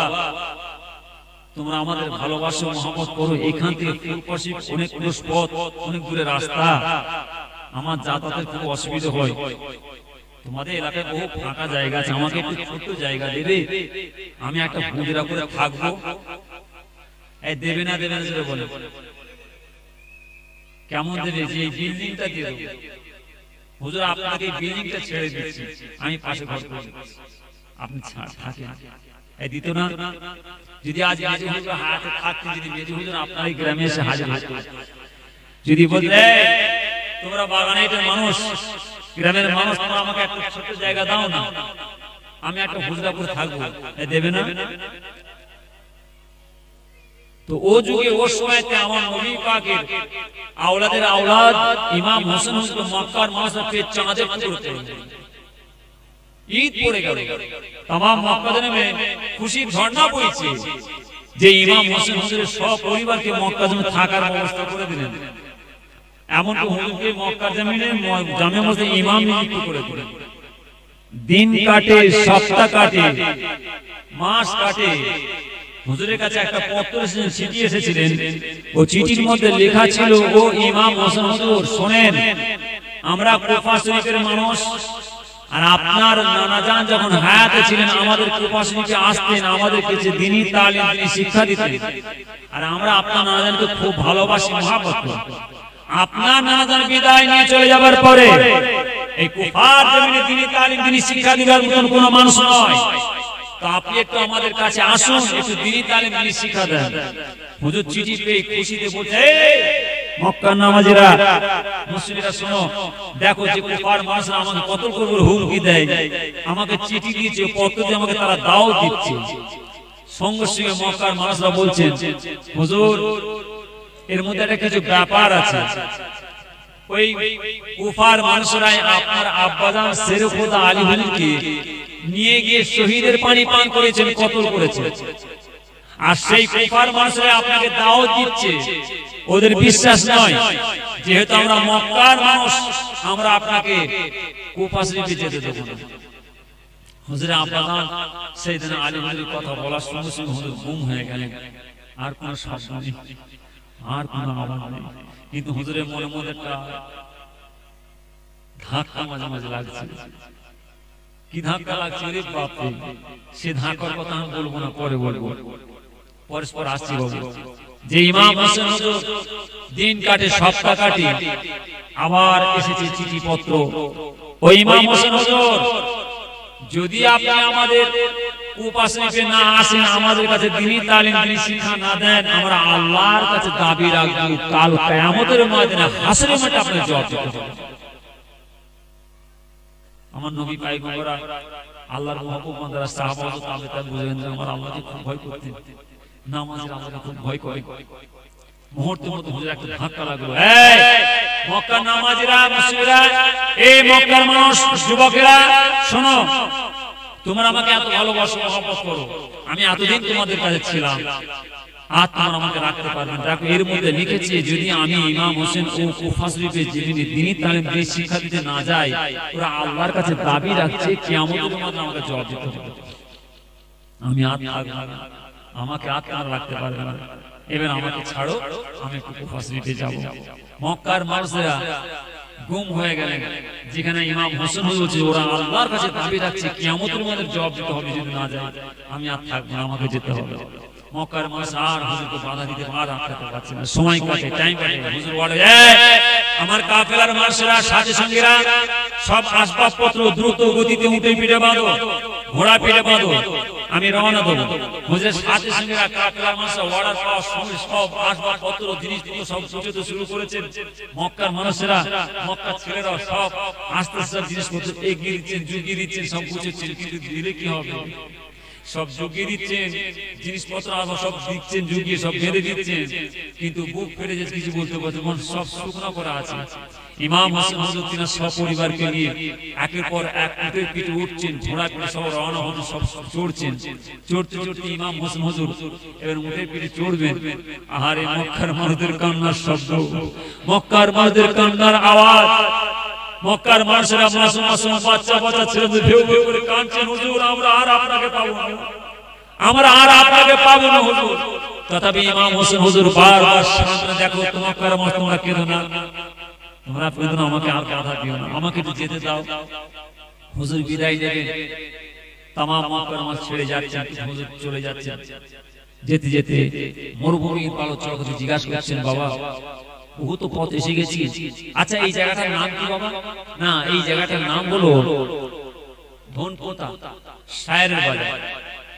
তোমরা আমাদের ভালোবাসো মহব্বত করো এখান থেকে পূর্ববাসী অনেক দূর পথ অনেক দূরে রাস্তা আমার যাতায়াতের খুব অসুবিধা হয় तुम्हारे इलाके बहु फाका जाएगा আমাকে একটু ছোট জায়গা দেবে আমি একটা বুদিরা করে থাকবো এই দেবে না দেবে না যেটা বলে কেমন দেবে যে বিল্ডিংটা দিয়ে দেব হুজুর আপনাকে বিল্ডিংটা ছেড়ে দিচ্ছি আমি পাশে ঘর করব আপনি ছাড় থাকেন এই দিত না যদি আজ মেজি হুজুর হাতে থাকতে যদি মেজি হুজুর আপনার এই গ্রামে এসে হাজির হতো যদি বলে তোমরা বাগানে এটা মানুষ গ্রামের মানুষ তোমরা আমাকে একটা ছোট জায়গা দাও না আমি একটা হুজরা করে থাকব এ দেবে না तो ओ जुगे ओ समय ते আমার নবী পাকের আওলাদের আওলাদ ইমাম হোসেন হুজুর মক্কার মানুষের পেট চাঁদে পুরতে ঈদ পড়ে গেল तमाम মক্কা জনমে খুশি ঝর্ণা বইছে যে ইমাম হোসেন হুজুরের সব পরিবারকে মক্কা জমে থাকার ব্যবস্থা করে দিলেন এমন কি হুজুরকে মক্কা জমিনে জামে মসজিদে ইমাম নিযুক্ত করে দিলেন দিন কাটে সপ্তাহ কাটে মাস কাটে হুজুরের কাছে একটা পত্র এসেছিল চিঠি এসেছিলেন ও চিঠির মধ্যে লেখা ছিল ও ইমাম হোসেন হুজুর শুনেন আমরা কুফা শরীফের মানুষ আর আপনার নানাজান যখন হায়াতে ছিলেন আমাদের কুফা শরীফে আসতেন আমাদের কাছে দ্বীনি তালিম দিয়ে শিক্ষা দিতেন আর আমরা আপনার নানাজানকে খুব ভালোবাসি মহব্বত করি আপনার নানাজান বিদায় নিয়ে চলে যাবার পরে এই কুফার জমিনে দ্বীনি তালিম দিয়ে শিক্ষা দেওয়ার মত কোনো মানুষ নয় तो आप ये तो हमारे काचे आंसू ये तो दिनी ताले दिनी सीखा था मुझे चीजी पे खुशी दे बोले मक्का नमजरा मुस्लिरा सुनो देखो जी कुफार मार्स ना हमारे पत्तल को बुर हुम की दे हमारे चीटी दी चे पत्तल दे हमारे तारा दाव दी चे संघर्षी में मक्का मार्स ना बोल चे मुझे इर मुद्दे रखे जो व्यापार आचे कोई कुफार मार्सरा आप নিয়ে গিয়ে শহীদের পানি পান করেছেন কতল করেছেন আর সেই কুফার মানুষরা আপনাকে দাওয়াত দিচ্ছে ওদের বিশ্বাস নয় যেহেতু আমরা মক্কার মানুষ আমরা আপনাকে কুফা শরীফে যেতে দেব না হুজুর আপনারা সাইয়েদনা আলী আলী কথা বলার সঙ্গে সঙ্গে হুজুর গুম হয়ে গেলেন আর কোনো শব্দ নেই আর কোনো আওয়াজ নেই কিন্তু হুজুরের মনে মনে একটা ধাক্কা মাঝে মাঝে লাগছে कि धाक्का लागছে बाप रे से धाक्कार কথা আমি বলবো না পরে বলবো পরস্পর আসছি বাবু যে ইমাম হোসেন হুজুর দিন কাটে সপ্তাহ কাটে আবার এসেছে চিঠি পত্র ওই ইমাম হোসেন হুজুর যদি আপনি আমাদের উপাসনাতে না আসেন আমাদের কাছে দ্বীনি তালিম দ্বীনি শিক্ষা না দেন আমরা আল্লাহর কাছে দাবি রাখব কাল কিয়ামতের ময়দানে হাসরের মাঠে আপনি জবাব দিতে হবে আমার নবী পাইগম্বরা আল্লাহর মহবুব বান্দা সাহাবা ও তাবেঈন বুঝেন যে আমার আল্লাহকে খুব ভয় করতেন নামাজের আল্লাহকে খুব ভয় করেন মুহূর্তের মধ্যে হুজুর একটা ধাক্কা লাগলো এই মক্কার নামাজীরা মুসলিমরা এই মক্কার মানুষ যুবকেরা শোনো তোমরা আমাকে এত ভালোবাসো মহব্বত করো আমি এতদিন তোমাদের কাছে ছিলাম আর তোমরা আমাকে রাখতে পারবে না দেখো এর মধ্যে লিখেছে যদি আমি ইমাম হোসেন ও কুফা শরীফে জীবনে দ্বীনি তালিম দিয়ে শিক্ষা দিতে না যাই ওরা আল্লাহর কাছে দাবি রাখছে কিয়ামতের ময়দানে আমাকে জবাব দিতে হবে আমি আর থাকব না আমাকে আর তোমরা রাখতে পারবে না এবার আমাকে ছাড়ো আমি কুফা শরীফে যাব মক্কার মানুষরা গুম হয়ে গেলেন যেখানে ইমাম হোসেন হয়েছে ওরা আল্লাহর কাছে দাবি রাখছে কিয়ামতের ময়দানে জবাব দিতে হবে যদি না যাই আমি আর থাকব না আমাকে যেতে হবে মক্কার মাসার হুজুর তো বাধা দিতে বাধা করতে পারছে না সময় কাটে টাইম কাটে হুজুর বলে এই আমার কাফেলার মাসরা সাথে সঙ্গীরা সব আসবাবপত্র দ্রুত গতিতে উঠে পিঠে বাঁধো ঘোড়া পিঠে বাঁধো আমি রওনা দেব হুজুর সাথে সঙ্গীরা কাফেলার মাসরা অর্ডার পাওয়া সময় সব আসবাবপত্র জিনিসপত্র সব গুছাতে শুরু করেছেন মক্কার মানুষেরা মক্কা ছেলেরা সব আস্তে আস্তে জিনিসপত্র এগিয়ে দিচ্ছেন জুগিয়ে দিচ্ছেন সব গুছাচ্ছেন কিন্তু ধীরে কি হবে सब जोगिए दिच्छेन जिनिसपत्र आछे सब दिच्छेन जोगिए सब फेरे दिच्छेन किन्तु बुक फेरे जे किछु बोलते बोलते मन सब शुकना पड़ा आछे। इमाम हासन हजरतिना सपरिवार के लिए एकेर पर एक उठे पीठ उठछेन घोड़ा पे सब रवाना होन सब चढ़छेन चढ़ते चढ़ते इमाम हासन हजूर एबार उठे पीठ चढ़बेन। आहारे मक्कार मानुषदेर कान्नार शब्द मक्कार मानुषदेर कान्नार आवाज मक्कार मानुषेरा मासूम मासूम বাচ্চা বাচ্চা ছেলেদের ভেউ ভেউ করে কাঁদছেন হুজুর আমরা আর আপনাকে পাবো না আমরা আর আপনাকে পাবো না হুজুর। তথাপি ইমাম হোসেন হুজুর বারবার সান্ত্বনা দেখো তোমার কারণে তোমরা কেঁদো না তোমরা কেঁদো না আমাকে আর কাঁদা দিও না আমাকে একটু যেতে দাও। হুজুর বিদায় নেবেন तमाम মক্কার মানুষ ছেড়ে যাচ্ছেন হুজুর চলে যাচ্ছেন। যেতে যেতে মরুভূমির পালো চড়কতে জিজ্ঞাসা করছেন বাবা वो तो पथ एसे गेছি আচ্ছা এই জায়গাটার নাম কি বাবা? না এই জায়গাটার নাম হলো ধনপোতা শায়রের বাজার।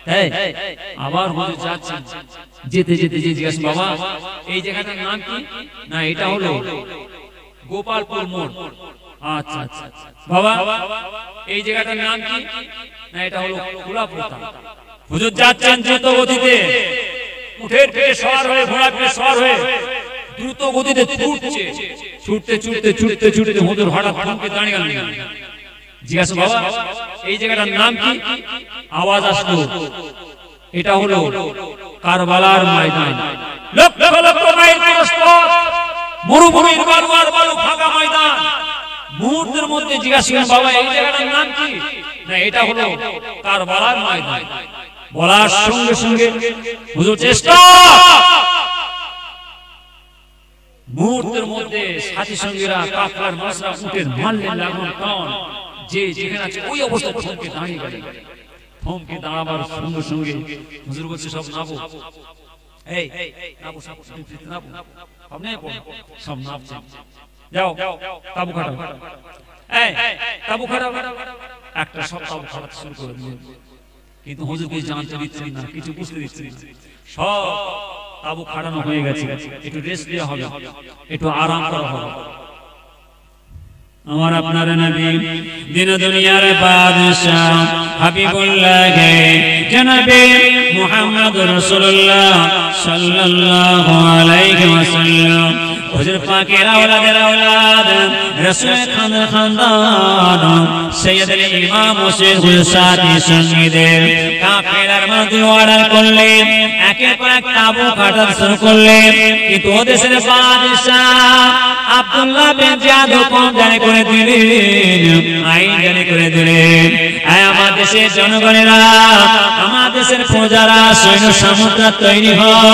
তাই আবার হুজুর যাচ্ছেন যেতে যেতে জিজ্ঞেস বাবা এই জায়গাটার নাম কি? না এটা হলো গোপালপুর মোড়। আচ্ছা আচ্ছা বাবা এই জায়গাটার নাম কি? না এটা হলো কুলাপোতা। হুজুর যাচ্ছেন দ্রুত গতিতে উঠে পেয়ে সওয়ার হয়ে ঘোড়া পেয়ে সওয়ার হয়ে দ্রুত গতিতে ছুটছে ছুটতে ছুটতে ছুটতে ছুটতে হুজুর হঠাৎ থমকে দাঁড়িয়ে গেলেন। জিজ্ঞাসা বাবা এই জায়গাটার নাম কি? আওয়াজ আসলো এটা হলো কারবালার ময়দান। লক্ষ লক্ষ মাইল প্রস্থ মরুভূমির বালুর বালু ফাঁকা ময়দান। মুহূর্তের মধ্যে জিজ্ঞাসা করেন বাবা এই জায়গাটার নাম কি? না এটা হলো কারবালার ময়দান। বলার সঙ্গে সঙ্গে হুজুর চেষ্টা মুহূর্তের মধ্যে সাথী সঙ্গীরা কাফলার মাসরা উঠে মারলেন লাগুন কান যে যেখানে আছে ওই অবস্থায় থমকে দাঁড়িয়ে গেলেন। থমকে দাঁড়াবার সঙ্গে সঙ্গে হুজুর বলছে সব নাবো এই নাবো সব নাবো আপনি সব নাবছে যাও তাবু খাটাও এই তাবু খাটাও একটা সব তাবু খাটাতে শুরু করে দিলেন। কিন্তু হুজুর কিছু জানতে দিচ্ছেন না কিছু বুঝতে দিচ্ছেন না সব তাবু খাড়ানো হয়ে গেছে একটু রেস্ট দেওয়া হবে একটু আরাম করা হবে। আমার আপনার নবী দিন দুনিয়ার বাদশাহ হাবিবুল্লাহ জনাবে মুহাম্মদ রাসূলুল্লাহ সাল্লাল্লাহু আলাইহি ওয়াসাল্লাম হুজুর পাকের আওলাদের আওলাদ রাসূলের খানদান খানদান সৈয়দুল ইমাম হোসেন সাথী সঙ্গীদের কাফেলার মধ্যে অর্ডার করলেন একের পর এক তাবু কাটা শুরু করলেন। কিন্তু ওদেশের বাদশাহ আব্দুল্লাহ বিন জিয়াদ কোন জানে করে দিলেন আইন জানে করে দিলেন। আয় আমার দেশের জনগণেরা আমার দেশের প্রজারা সৈন্য সামন্ত তৈরি হও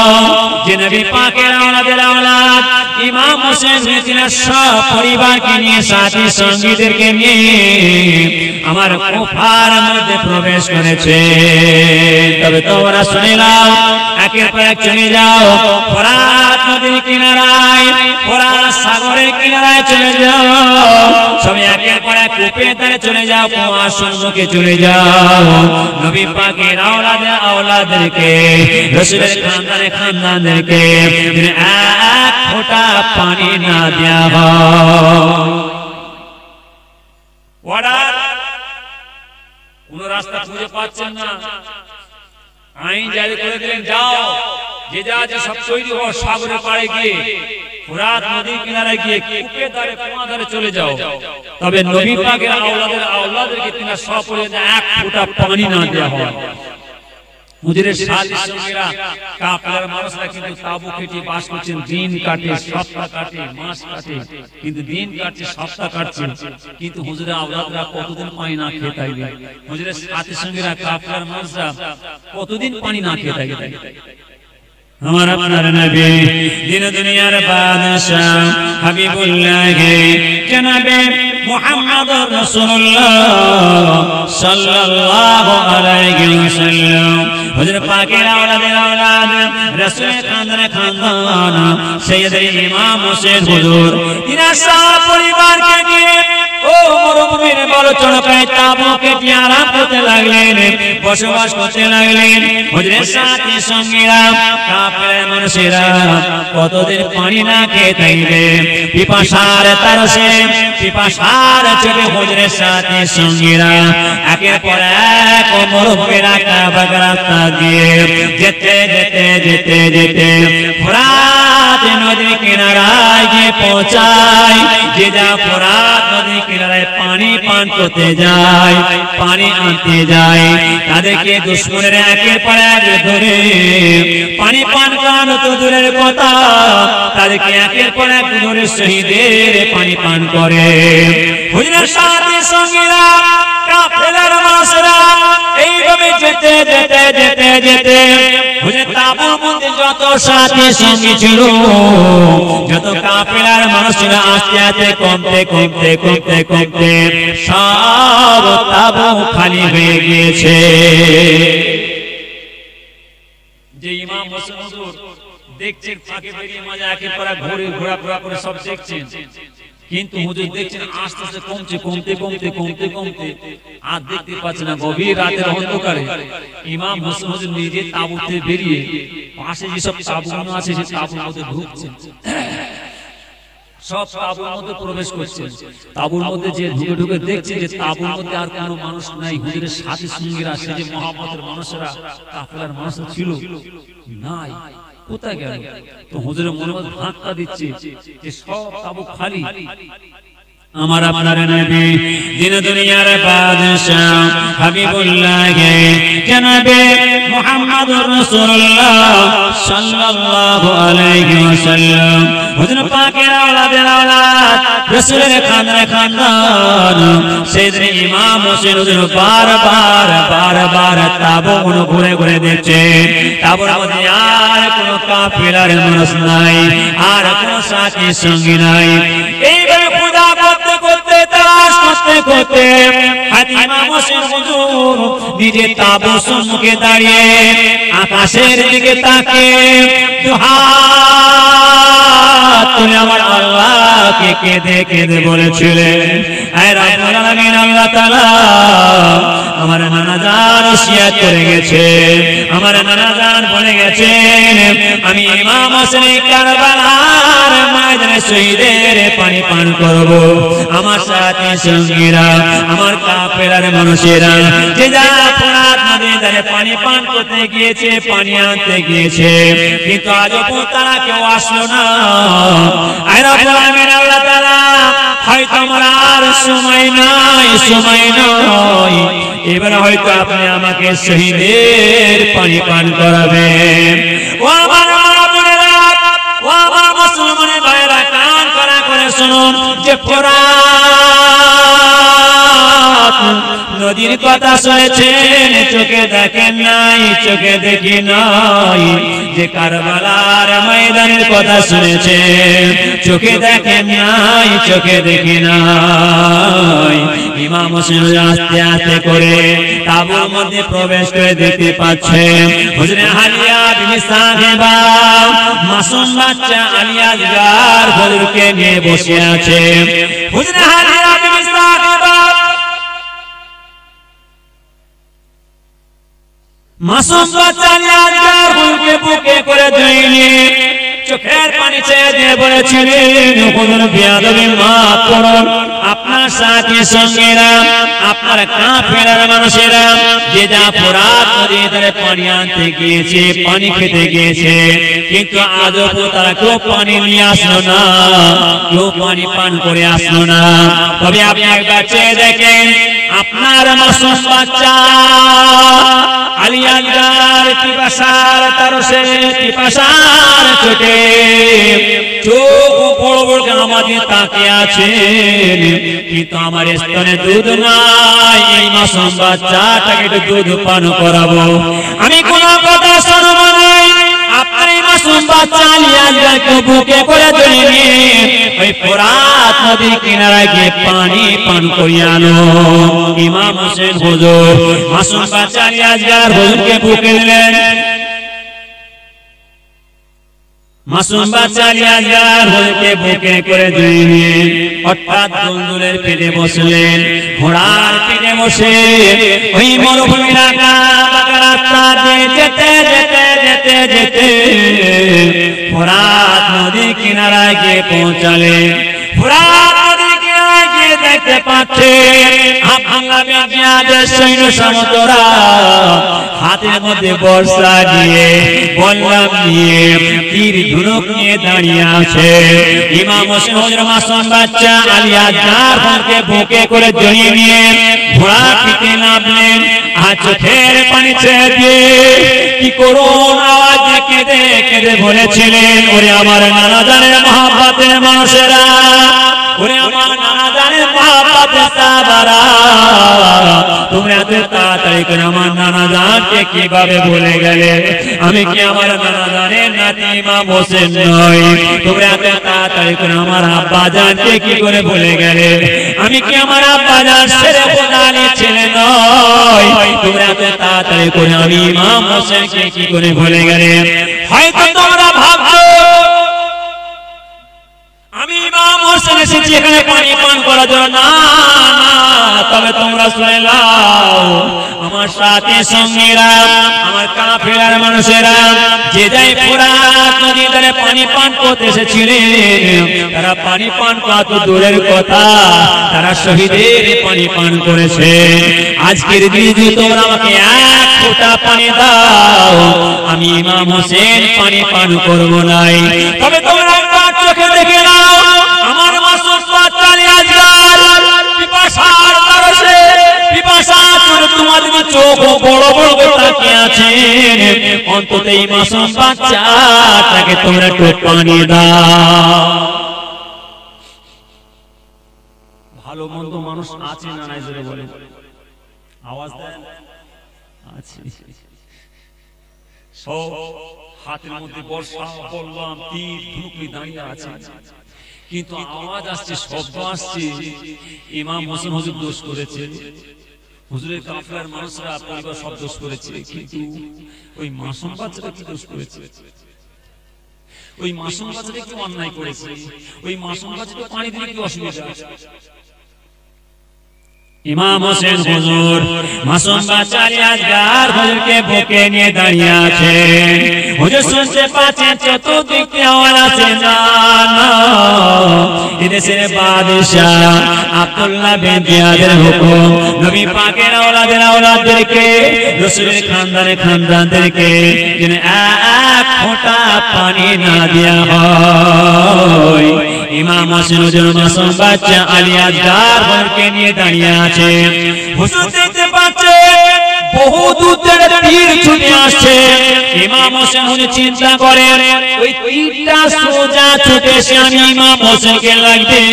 যে নবী পাকের আওলাদের আওলাদ ইমাম হোসেন মিত্রের সব পরিবারকে নিয়ে সাথী সঙ্গীদেরকে নিয়ে আমার কুফার মধ্যে প্রবেশ করেছে। তবে তোমরা শুনে নাও একের পর এক চলে যাও ফোরাত নদীর কিনারায় ফোরাত সাগরের কিনারায় চলে যাও সবাই একের পর এক কূপের ধারে চলে যাও কুয়ার সম্মুখে চলে যাও। নবী পাকের আওলাদ আওলাদকে রাসূলের খানদানে খানদানকে এক ফোঁটা পানি না দেয়া হয় কোন রাস্তা খুঁজে পাচ্ছেন না আইন জারি করে দিলেন যাও যে যা যে সব তৈরি হও সাগরে পাড়ে গিয়ে ফোরাত নদীর কিনারে গিয়ে কূপের ধারে কুয়া ধারে চলে যাও। তবে নবী পাকের আওলাদের আওলাদকে তিনা সপরিবারে এক ফোঁটা পানি না দেয়া হয়। হুজুরের সাথী সঙ্গীরা কাফেলার মানুষরা কিন্তু তাবু কেটে বাস করছেন দিন কাটে সপ্তাহ কাটে মাস কাটে কিন্তু দিন কাটছে সপ্তাহ কাটছে কিন্তু হুজুরের আওলাদরা কতদিন পানি না খেয়ে থাকবে হুজুরের সাথী সঙ্গীরা কাফেলার মানুষরা কতদিন পানি না খেয়ে থাকবে। আমার আপনার নবী দিন দুনিয়ার বাদশাহ হাবিবুল্লাহ জনাবে মুহাম্মদ রাসূলুল্লাহ সাল্লাল্লাহু আলাইহি ওয়াসাল্লাম হুজুর পাকের আওলাদের আওলাদ রাসূলের খানদানে খানদান সৈয়দুল ইমাম হোসেন হুজুর তিনার সব পরিবারকে নিয়ে ও মরুভূমির বালুচড়ায় তাবু কেটে আরাম করতে লাগলেন বসবাস করতে লাগলেন। হুজুরের সাথী সঙ্গীরা কাফের মানুষ মানুষেরা কতদিন পানি না খেয়ে থাকবে পিপাসার তরসে পিপাসার চোখে হুজুরের সাথে সঙ্গীরা একের পর এক মরুভূমির কাবা রাস্তা দিয়ে যেতে যেতে যেতে যেতে ফোরাত নদীর কিনারায় গিয়ে পৌঁছায় যে যা ফোরাত নদীর কিনারায় পানি পান করতে যায় পানি আনতে যায় তাদেরকে দুশমনের একের পর এক ধরে पानी पान करान तो दूर कथा तारे दूर शहीदेर पानी पान करे सब ताबू खाली हो गए যে ইমাম হোসেন হুজুর দেখছেন ফাঁকে বেরিয়ে মাঝে আখের পড়া ঘুরে ঘোরা ঘোরা করে সব দেখছেন কিন্তু হুজুর দেখছেন আস্তে আস্তে কমছে কমতে কমতে কমতে কমতে আর দেখতে পাচ্ছেন না গভীর রাতের অন্ধকারে ইমাম হোসেন হুজুর নিজে তাঁবুতে বেরিয়ে পাশে যে সব তাঁবুগুলো আছে সেই তাঁবুর মধ্যে ঢুকছেন সব তাঁবুর মধ্যে প্রবেশ করছেন তাঁবুর মধ্যে যে ঢুকে ঢুকে দেখছে যে তাঁবুর মধ্যে আর কোনো মানুষ নাই হুজুরের সাথে সঙ্গীরা সে যে মহাপথের মানুষরা কাফেলার মানুষ ছিল নাই কোথায় গেল তো হুজুরের মনে মধ্যে ধাক্কা দিচ্ছে যে সব তাঁবু খালি আমার আপনার নবী দিন দুনিয়ার বাদশাহ হাবিবুল্লাহ জনাবে মুহাম্মদুর রাসূলুল্লাহ সাল্লাল্লাহু আলাইহি ওয়াসাল্লাম হুজুর পাকের আওলাদের আওলাদ রাসূলের খানদান খানদান সেদিন ইমাম হোসেন হুজুর বারবার বারবার তাবুগুলো ঘুরে ঘুরে দেখছে তাবুর মধ্যে আর কোনো কাফেলার মানুষ নাই আর কোনো সাথী সঙ্গী নাই এইভাবে খোদা করতে তালাশ করতে করতে হাতিমা হোসেন হুজুর নিজে তাবুর সম্মুখে দাঁড়িয়ে আকাশের দিকে তাকিয়ে দুহাত তুলে আমার আল্লাহকে কেঁদে কেঁদে বলেছিলেন আয় রাব্বুল আলামিন আল্লাহ তাআলা আমার নানাজান ওসিয়াত করে গেছে আমার নানাজান বলে গেছেন আমি ইমাম হোসেন কারবালার ময়দানে শহীদের পানি পান করব আমার সাথী সঙ্গীরা আমার কাফেলার মানুষেরা যে যারা ফোরাত নদীর ধারে পানি পান করতে গিয়েছে পানি আনতে গিয়েছে কিন্তু আজও তারা কেউ আসলো না আয় রাব্বুল আলামিন আল্লাহ তাআলা হয়তো আমার আর সময় নাই সময় নাই এবার হয়তো আপনি আমাকে শহীদের পানি পান করাবেন ও আমার মাওলানা ও আমার মুসলমানের ভাইরা কান করা করে শুনুন যে ফোরাত নদীর কথা শুনেছেন চোখে দেখেন নাই চোখে দেখি নাই যে কারবালার ময়দানের কথা শুনেছেন চোখে দেখেন নাই চোখে দেখি নাই ইমাম হোসেন আস্তে আস্তে করে তাবুর মধ্যে প্রবেশ করে দেখতে পাচ্ছেন হুজুরের হালিয়া বিবি সাহেবা মাসুম বাচ্চা আলিয়া গার হুজুরকে নিয়ে বসে আছে হুজুরের হালিয়া বিবি সাহেবা মাসুম বাচ্চা আলিয়া গার হুজুরকে বুকে করে জড়িয়ে চোখের পানি ছেড়ে দিয়ে বলেছিলেন হুজুর বেয়াদবি মাফ করুন আপনার সাথী সঙ্গীরা আপনার কাফেলার মানুষেরা যে যা ফোরাত নদীর ধারে পানি আনতে গিয়েছে পানি খেতে গিয়েছে কিন্তু আজও তারা কেউ পানি নিয়ে আসলো না কেউ পানি পান করে আসলো না তবে আপনি একবার চেয়ে দেখেন আপনার মাসুম বাচ্চা আলিয়া গার পিপাসার তরসে পিপাসার চোটে চোখ বড় বড় আমাদের তাকে আছেন কিন্তু আমার স্তনে দুধ নাই এই মাসুম বাচ্চাটাকে একটু দুধ পান করাবো আমি কোনো কথা শুনবো না আপনার এই মাসুম বাচ্চা আলিয়া গারকে বুকে করে ধরে নিয়ে ওই ফোরাত নদীর কিনারায় গিয়ে পানি পান করিয়ে আনো ইমাম হোসেন হুজুর মাসুম বাচ্চা আলিয়া গার হুজুরকে বুকে নিলেন মাসুম বাচ্চা গার হুজুরকে বুকে করে ধরে নিয়ে অর্থাৎ দুলদুলের পেটে বসলেন ঘোড়ার পেটে বসে ওই মরুভূমির কাবা রাস্তা দিয়ে যেতে যেতে যেতে যেতে किनारा गए पहुँचले फुरात नदी किनारा गए देखते पाच्छे হামলাকারী জিহাদের সৈন্য সমতরা হাতের মধ্যে বর্ষা নিয়ে বল্লম নিয়ে তীর ধনুক নিয়ে দাঁড়িয়ে আছে ইমাম হোসেন হযরত মাসুম বাচ্চা আলী আজহার ফরকে ভোকে করে জড়িয়ে নিয়ে ঘোড়া পিঠে নামলেন আর চোখের পানি ছেড়ে দিয়ে কি করুণ আওয়াজ কেঁদে কেঁদে বলেছিলেন ওরে আমার নানা জানের মহব্বতের মানুষেরা ওরে আমার নানা জানের মহব্বতের সাহাবারা তোমরা এত তাড়াতাড়ি করে আমার নানা জানকে কিভাবে ভুলে গেলে আমি কি আমার নানা জানের নাতি ইমাম হোসেন নই তোমরা এত তাড়াতাড়ি করে আমার আব্বা জানকে কি করে ভুলে গেলে আমি কি আমার আব্বা জান শরীফ আলী ছেলে নই তোমরা এত তাড়াতাড়ি করে আমি ইমাম হোসেনকে কি করে ভুলে গেলে হয়তো তোমরা ভাবছো আমি ইমাম হোসেন এসেছি এখানে পানি পান করার জন্য না তবে তোমরা শুনে নাও আমার সাথে সঙ্গীরা আমার কাফেলার মানুষেরা যে যাই ফোরাত নদীর ধারে পানি পান করতে এসেছিলেন তারা পানি পান করা তো দূরের কথা তারা শহীদের পানি পান করেছে আজকের দিনে যদি তোমরা আমাকে এক ফোঁটা পানি দাও আমি ইমাম হোসেন পানি পান করব না তবে তোমরা আমার চোখে দেখে নাও আমার মাসুদ পাতলি আজকাল পিপাসার তরসে পিপাসা तुम्हारे चोख बड़ो बड़ो अंत मासूम बच्चा तुम्हारा टोक पानी दाओ भलो मंद मानुष आवाज सब हाथ मध्य बर्षा बल्लम तीर धुपी दाड़िये आछे किन्तु आवाज आसछे शब्द आसछे इमाम होसेन हुजूर दोष करेछे হুজুরের কাফেলার মানুষরা পরিবার সব দোষ করেছে কিন্তু ওই মাসুম বাচ্চাটা কি দোষ করেছে ওই মাসুম বাচ্চাটা কি অন্যায় করেছে ওই মাসুম বাচ্চাটা পানি দিলে কি অসুবিধা ইমাম হোসেন হুজুর মাসুম বাচ্চা আলী আজহার হুজুরকে বুকে নিয়ে দাঁড়িয়ে আছেন হুজুর শুনতে পাচ্ছেন চতুর্দিকে আওয়াজ আছে জানা ইদেশের বাদশা আব্দুল্লাহ বিন জিয়াদের হুকুম নবী পাকের আওলাদের আওলাদদেরকে রাসূলের খানদানের খানদানদেরকে যেন এক ফোঁটা পানি না দেয়া হয় ইমাম হোসেন হুজুর মাসুম বাচ্চা আলী আজহার হুজুরকে নিয়ে দাঁড়িয়ে আছেন হুজুর দেখতে পাচ্ছেন বহু দূর থেকে তীর ছুটে আসছে ইমাম হোসেন হুজুর চিন্তা করেন ওই তীরটা সোজা ছুটে এসে আমি ইমাম হোসেনকে লাগবে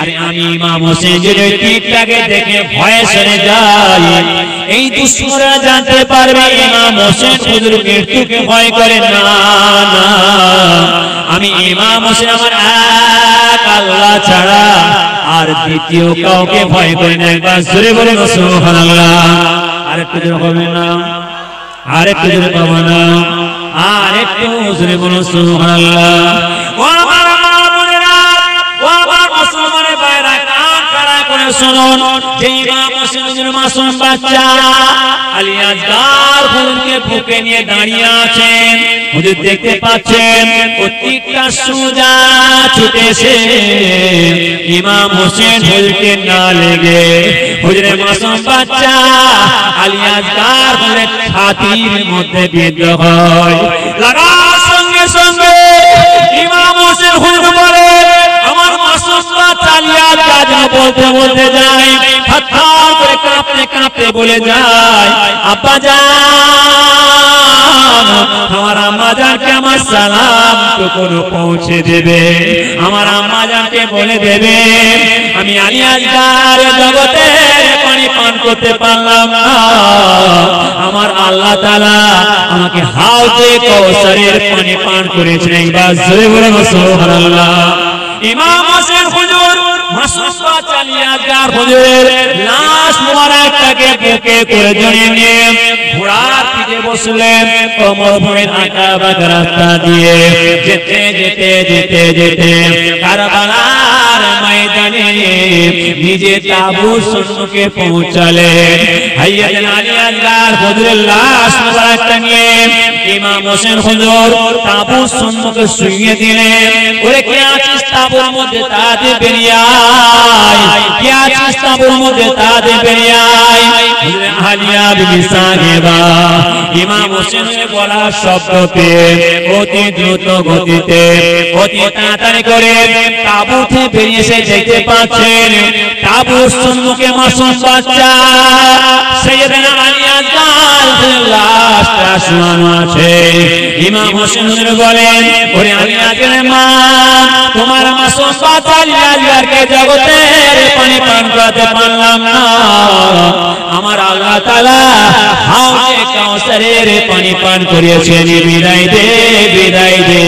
আরে আমি ইমাম হোসেন যদি ওই তীরটাকে দেখে ভয়ে সরে যাই এই দুশমনরা জানতে পারবে ইমাম হোসেন হুজুর মৃত্যুকে ভয় করে না না আমি ইমাম হোসেন আমার এক আল্লাহ ছাড়া আর দ্বিতীয় কাউকে ভয় করে না একবার জোরে বলে সুবহানাল্লাহ আরেকটু জোরে হবে না আরেকটু জোরে হবে না আরেকটু জোরে বলো সুবহানাল্লাহ ও আমার মা বোনেরা ও আমার মুসলমানের ভাইরা কান কাড়া করে শুনুন যে ইমাম হোসেন হুজুর মাসুম বাচ্চা আলী আজহার হুজুরকে বুকে নিয়ে দাঁড়িয়ে আছেন হুজুর দেখতে পাচ্ছেন প্রত্যেকটা সোজা ছুটেছে ইমাম হোসেন হুজুরকে না লেগে হুজুরের মাসুম বাচ্চা আলী আজহার হুজুরের ছাতির মধ্যে বিদ্ধ হয় লাগা সঙ্গে সঙ্গে ইমাম হোসেন হুজুর বলে আমার মাসুম বাচ্চা আলী আজহার বলতে বলতে যায় হাততার করে কাঁপতে কাঁপতে বলে যায় আব্বা জান আমার আম্মা জানকে আমার সালাম তো কোন পৌঁছে দেবে আমার আম্মা জানকে বলে দেবে আমি আলী আজহার জগতে পানি পান করতে পারলাম না আমার আল্লাহ তাআলা আমাকে হাউজে কাউসারের পানি পান করেছেন একবার জোরে বলেন সুবহানাল্লাহ ইমাম হোসেন হুজুর মাসুম বাচ্চা আলী আজহার হুজুরের লাশ মুবারকটাকে বুকে করে জড়িয়ে নিয়ে ঘোড়ার পিঠে বসলেন মরুভূমির আঁকা বাঁকা রাস্তা দিয়ে যেতে যেতে যেতে যেতে কারবালার ময়দানে নিজে তাবুর শূন্যকে পৌঁছালেন হাইয়া আলী আজহার হুজুরের লাশ মুবারকটা নিয়ে इमाम हुसैन हुजूर ताबूत सम्मुखे শুইয়ে দিলেন। ওরে কি আছিস তাবুর মধ্যে তাদে বেরিয়াই, কি আছিস তাবুর মধ্যে তাদে বেরিয়াই। হুজুরে আলিয়া বিবি সাহেবা ইমাম হোসেনের গলা শব্দ পেয়ে অতি দ্রুত গতিতে অতি তাড়াতাড়ি করে তাবুতে বেরিয়ে এসে দেখতে পাচ্ছেন তাবুর সম্মুখে মাসুম বাচ্চা সাইয়েদনা আলিয়া पानी पान करिए विदाय दे विदाय दे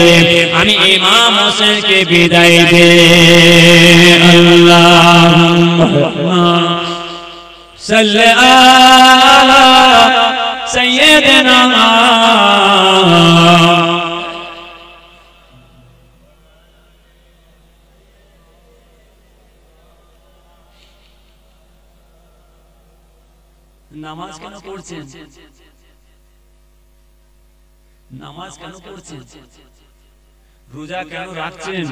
आमी इमाम हुसैन के विदाय दे। अल्लाह सल्ले अला सय्यदना नमाज केन पढ़ছেন नमाज केन पढ़ছেন রোজা কেন রাখছেন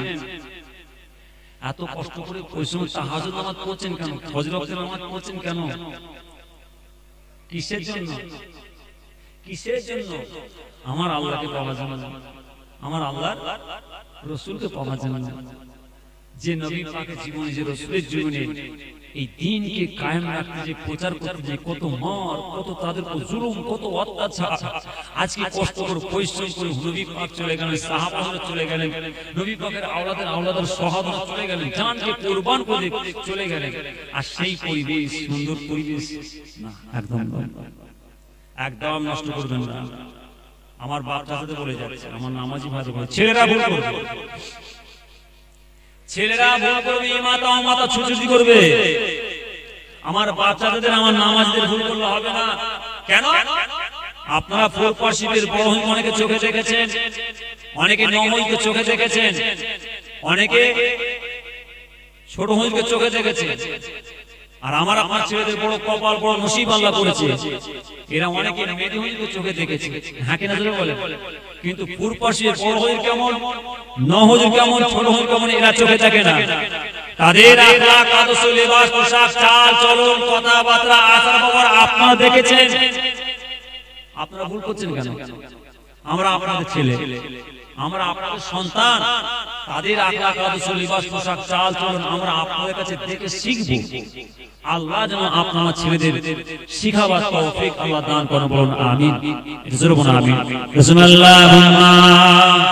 এত কষ্ট করে কইছেন তাহাজ্জুদ নামাজ পড়ছেন কেন ফজর ওয়াক্তের নামাজ পড়ছেন কেন কিসের জন্য কিসের জন্য আমার আল্লাহকে পাওয়ার জন্য আমার আল্লাহর রাসূলকে পাওয়ার জন্য যে নবী পাকের জীবনে যে রাসূলের জীবনে এই দ্বীনকে কায়েম রাখতে যে প্রচার করতে যে কত মার কত তাদের উপর জুলুম কত অত্যাচার আজকে কষ্ট করে পরিশ্রম করে নবী পাক চলে গেলেন সাহাবারা চলে গেলেন নবী পাকের আওলাদের আওলাদের সাহাবারা চলে গেলেন জানকে কুরবান করে চলে গেলেন আর সেই পরিবেশ সুন্দর পরিবেশ না একদম একদম নষ্ট করবেন না। আমার বাপ দাদাদের বলে যাচ্ছে আমার নামাজি ভাই ছেলেরা ভুল করবে ছেলেরা ভুল করবে মাতা ও মাতা ছুটছুটি করবে আমার বাচ্চাদের আমার নামাজদের ভুল করলে হবে না কেন আপনারা ফোর পার্সিপের বড় হয়ে অনেকে চোখে দেখেছেন অনেকে নমইকে চোখে দেখেছেন অনেকে ছোট হইকে চোখে দেখেছেন আর আমার আমার ছেলেদের বড় কপাল বড় নসিব আল্লাহ করেছে এরা অনেকে মেদি হইকে চোখে দেখেছে হ্যাঁ কি নজরে বলে কিন্তু পূর্ব পাশে বড় হইর কেমন নহুজ কেমন ছোট হইর কেমন এরা চোখে থাকে না তাদের আখলাক আদর্শ লিবাস পোশাক চাল চলন কথাবার্তা আচার ব্যবহার আপনারা দেখেছেন আপনারা ভুল করছেন কেন আমরা আপনাদের ছেলে আমরা আপনাদের সন্তান তাদের আখলাক আদর্শ লিবাস পোশাক চাল চলন আমরা আপনাদের কাছে দেখে শিখব আল্লাহ যেন আপনার ছেলেদের শিখাবার তৌফিক আল্লাহ দান করেন বলুন আমিন।